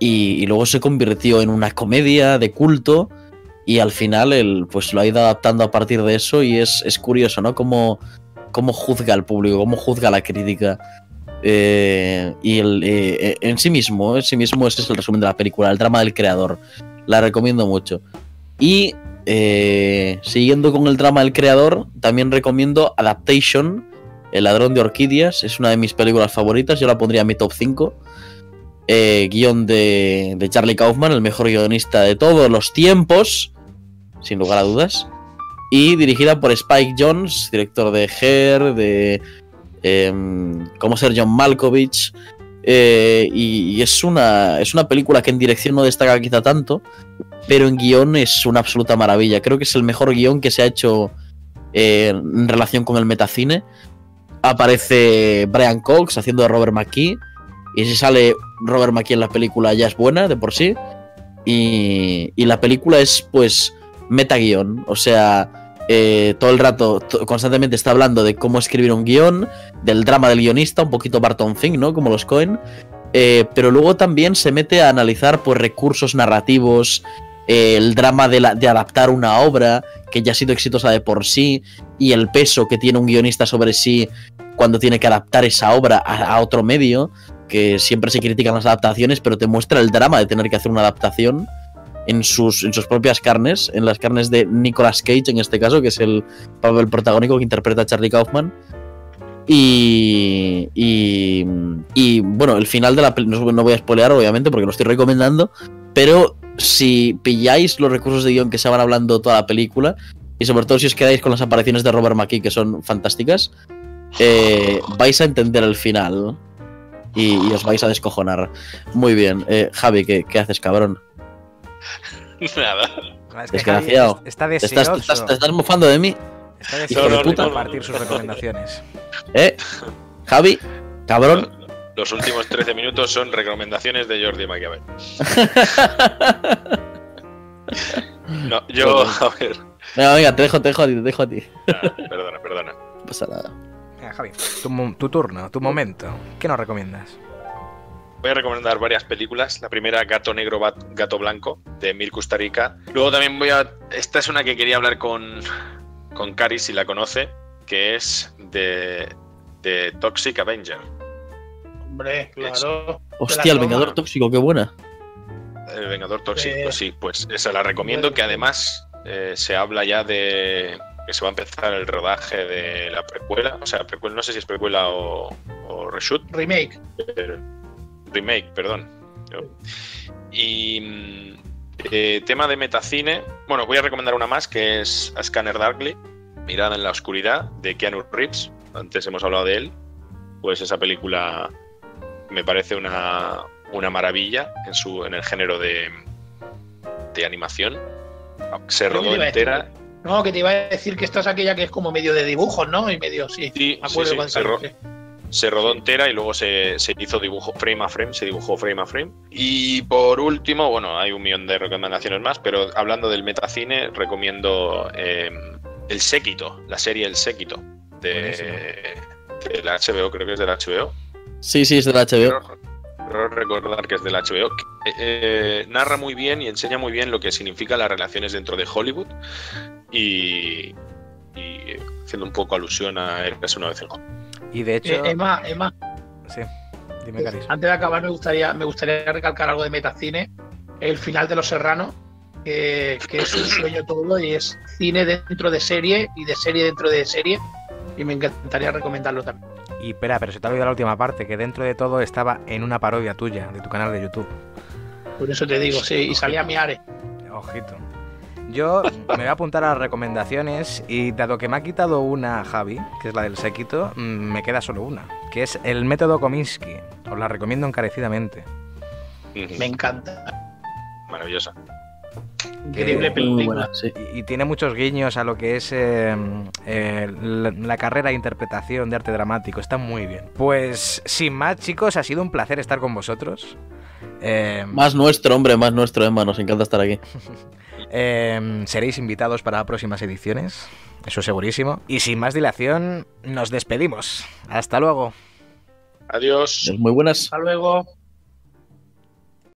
Y, y luego se convirtió en una comedia de culto y al final él, pues, lo ha ido adaptando a partir de eso, y es, es curioso, ¿no? Cómo, cómo juzga al público, cómo juzga la crítica. Eh, y el, eh, en sí mismo, en sí mismo ese es el resumen de la película, el drama del creador. La recomiendo mucho. Y eh, siguiendo con el drama del creador, también recomiendo Adaptation, El ladrón de orquídeas. Es una de mis películas favoritas, yo la pondría en mi top cinco. Eh, guión de, de Charlie Kaufman, el mejor guionista de todos los tiempos, sin lugar a dudas, y dirigida por Spike Jonze, director de Her, de eh, cómo ser John Malkovich, eh, y, y es una es una película que en dirección no destaca quizá tanto, pero en guión es una absoluta maravilla. Creo que es el mejor guión que se ha hecho eh, en relación con el metacine. Aparece Brian Cox haciendo de Robert McKee, y si sale Robert McKee en la película ya es buena de por sí. Y, y la película es, pues, metaguión. O sea, eh, todo el rato, t- constantemente está hablando de cómo escribir un guión, del drama del guionista, un poquito Barton Fink, ¿no? Como los Coen. Eh, pero luego también se mete a analizar, pues, recursos narrativos, eh, el drama de, la, de adaptar una obra que ya ha sido exitosa de por sí, y el peso que tiene un guionista sobre sí cuando tiene que adaptar esa obra a, a otro medio. que siempre se critican las adaptaciones, pero te muestra el drama de tener que hacer una adaptación en sus, en sus propias carnes, en las carnes de Nicolas Cage, en este caso, que es el papel protagónico que interpreta a Charlie Kaufman. Y, y, y bueno, el final de la película, no, no voy a spoilear obviamente porque lo estoy recomendando, pero si pilláis los recursos de guión que se van hablando toda la película, y sobre todo si os quedáis con las apariciones de Robert McKee, que son fantásticas, eh, vais a entender el final y, y os vais a descojonar. Muy bien, eh, Javi, ¿qué, qué haces, cabrón? Nada. Es que desgraciado. Javi está deseoso. ¿Estás, estás, te estás mofando de mí? Está deseoso de compartir sus recomendaciones. ¿Eh? Javi, cabrón. Los últimos trece minutos son recomendaciones de Jordi Maquiavello. No, yo, a ver. Venga, venga, te dejo, te dejo a ti, te dejo a ti. Ah, perdona, perdona. No pasa nada. Venga, Javi, tu, tu turno, tu momento. ¿Qué nos recomiendas? Voy a recomendar varias películas. La primera, Gato Negro, Gato Blanco, de Mir Kusturica. Luego también voy a... Esta es una que quería hablar con, con Cari, si la conoce, que es de, de Toxic Avenger. Hombre, claro. Hostia, el Vengador Tóxico, qué buena. El Vengador Tóxico, eh, sí, pues esa la recomiendo, que además eh, se habla ya de que se va a empezar el rodaje de la precuela, o sea, precuela, no sé si es precuela o, o reshoot. Remake. Eh, remake, perdón. Y eh, tema de metacine, bueno, voy a recomendar una más, que es A Scanner Darkly, Mirada en la Oscuridad, de Keanu Reeves, antes hemos hablado de él, pues esa película... Me parece una, una maravilla en su en el género de, de animación. Se rodó entera. No, que te iba a decir que esta es aquella que es como medio de dibujos, ¿no? Y medio, sí. Sí, me acuerdo sí, sí. Se, ro sí. se rodó sí. entera y luego se, se hizo dibujo frame a frame, se dibujó frame a frame. Y por último, bueno, hay un millón de recomendaciones más, pero hablando del metacine, recomiendo eh, El Séquito, la serie El Séquito, de, de la H B O, creo que es de la H B O. Sí, sí, es de la H B O. Creo recordar que es de la H B O. Que, eh, narra muy bien y enseña muy bien lo que significan las relaciones dentro de Hollywood y, y haciendo un poco alusión a Érase una vez en Hollywood. Y de hecho... Eh, Emma, Emma. Sí, dime, Caris. Antes de acabar me gustaría, me gustaría recalcar algo de metacine. El final de Los Serranos, que, que es un sueño todo y es cine dentro de serie y de serie dentro de serie. Y me encantaría recomendarlo también. Y espera, pero se te ha olvidado la última parte, que dentro de todo estaba en una parodia tuya, de tu canal de YouTube. Por eso te digo, sí, ojito. Y salía Miare. Ojito. Yo me voy a apuntar a las recomendaciones y dado que me ha quitado una Javi, que es la del séquito, me queda solo una, que es El Método Kominsky. Os la recomiendo encarecidamente. Me encanta. Maravillosa. Increíble película. Buena, sí. Y, y tiene muchos guiños a lo que es eh, eh, la, la carrera de interpretación de arte dramático. Está muy bien. Pues sin más, chicos, ha sido un placer estar con vosotros. Eh, más nuestro, hombre, más nuestro, Emma. Nos encanta estar aquí. eh, seréis invitados para próximas ediciones, eso segurísimo. Y sin más dilación, nos despedimos. Hasta luego. Adiós. Muy buenas. Hasta luego.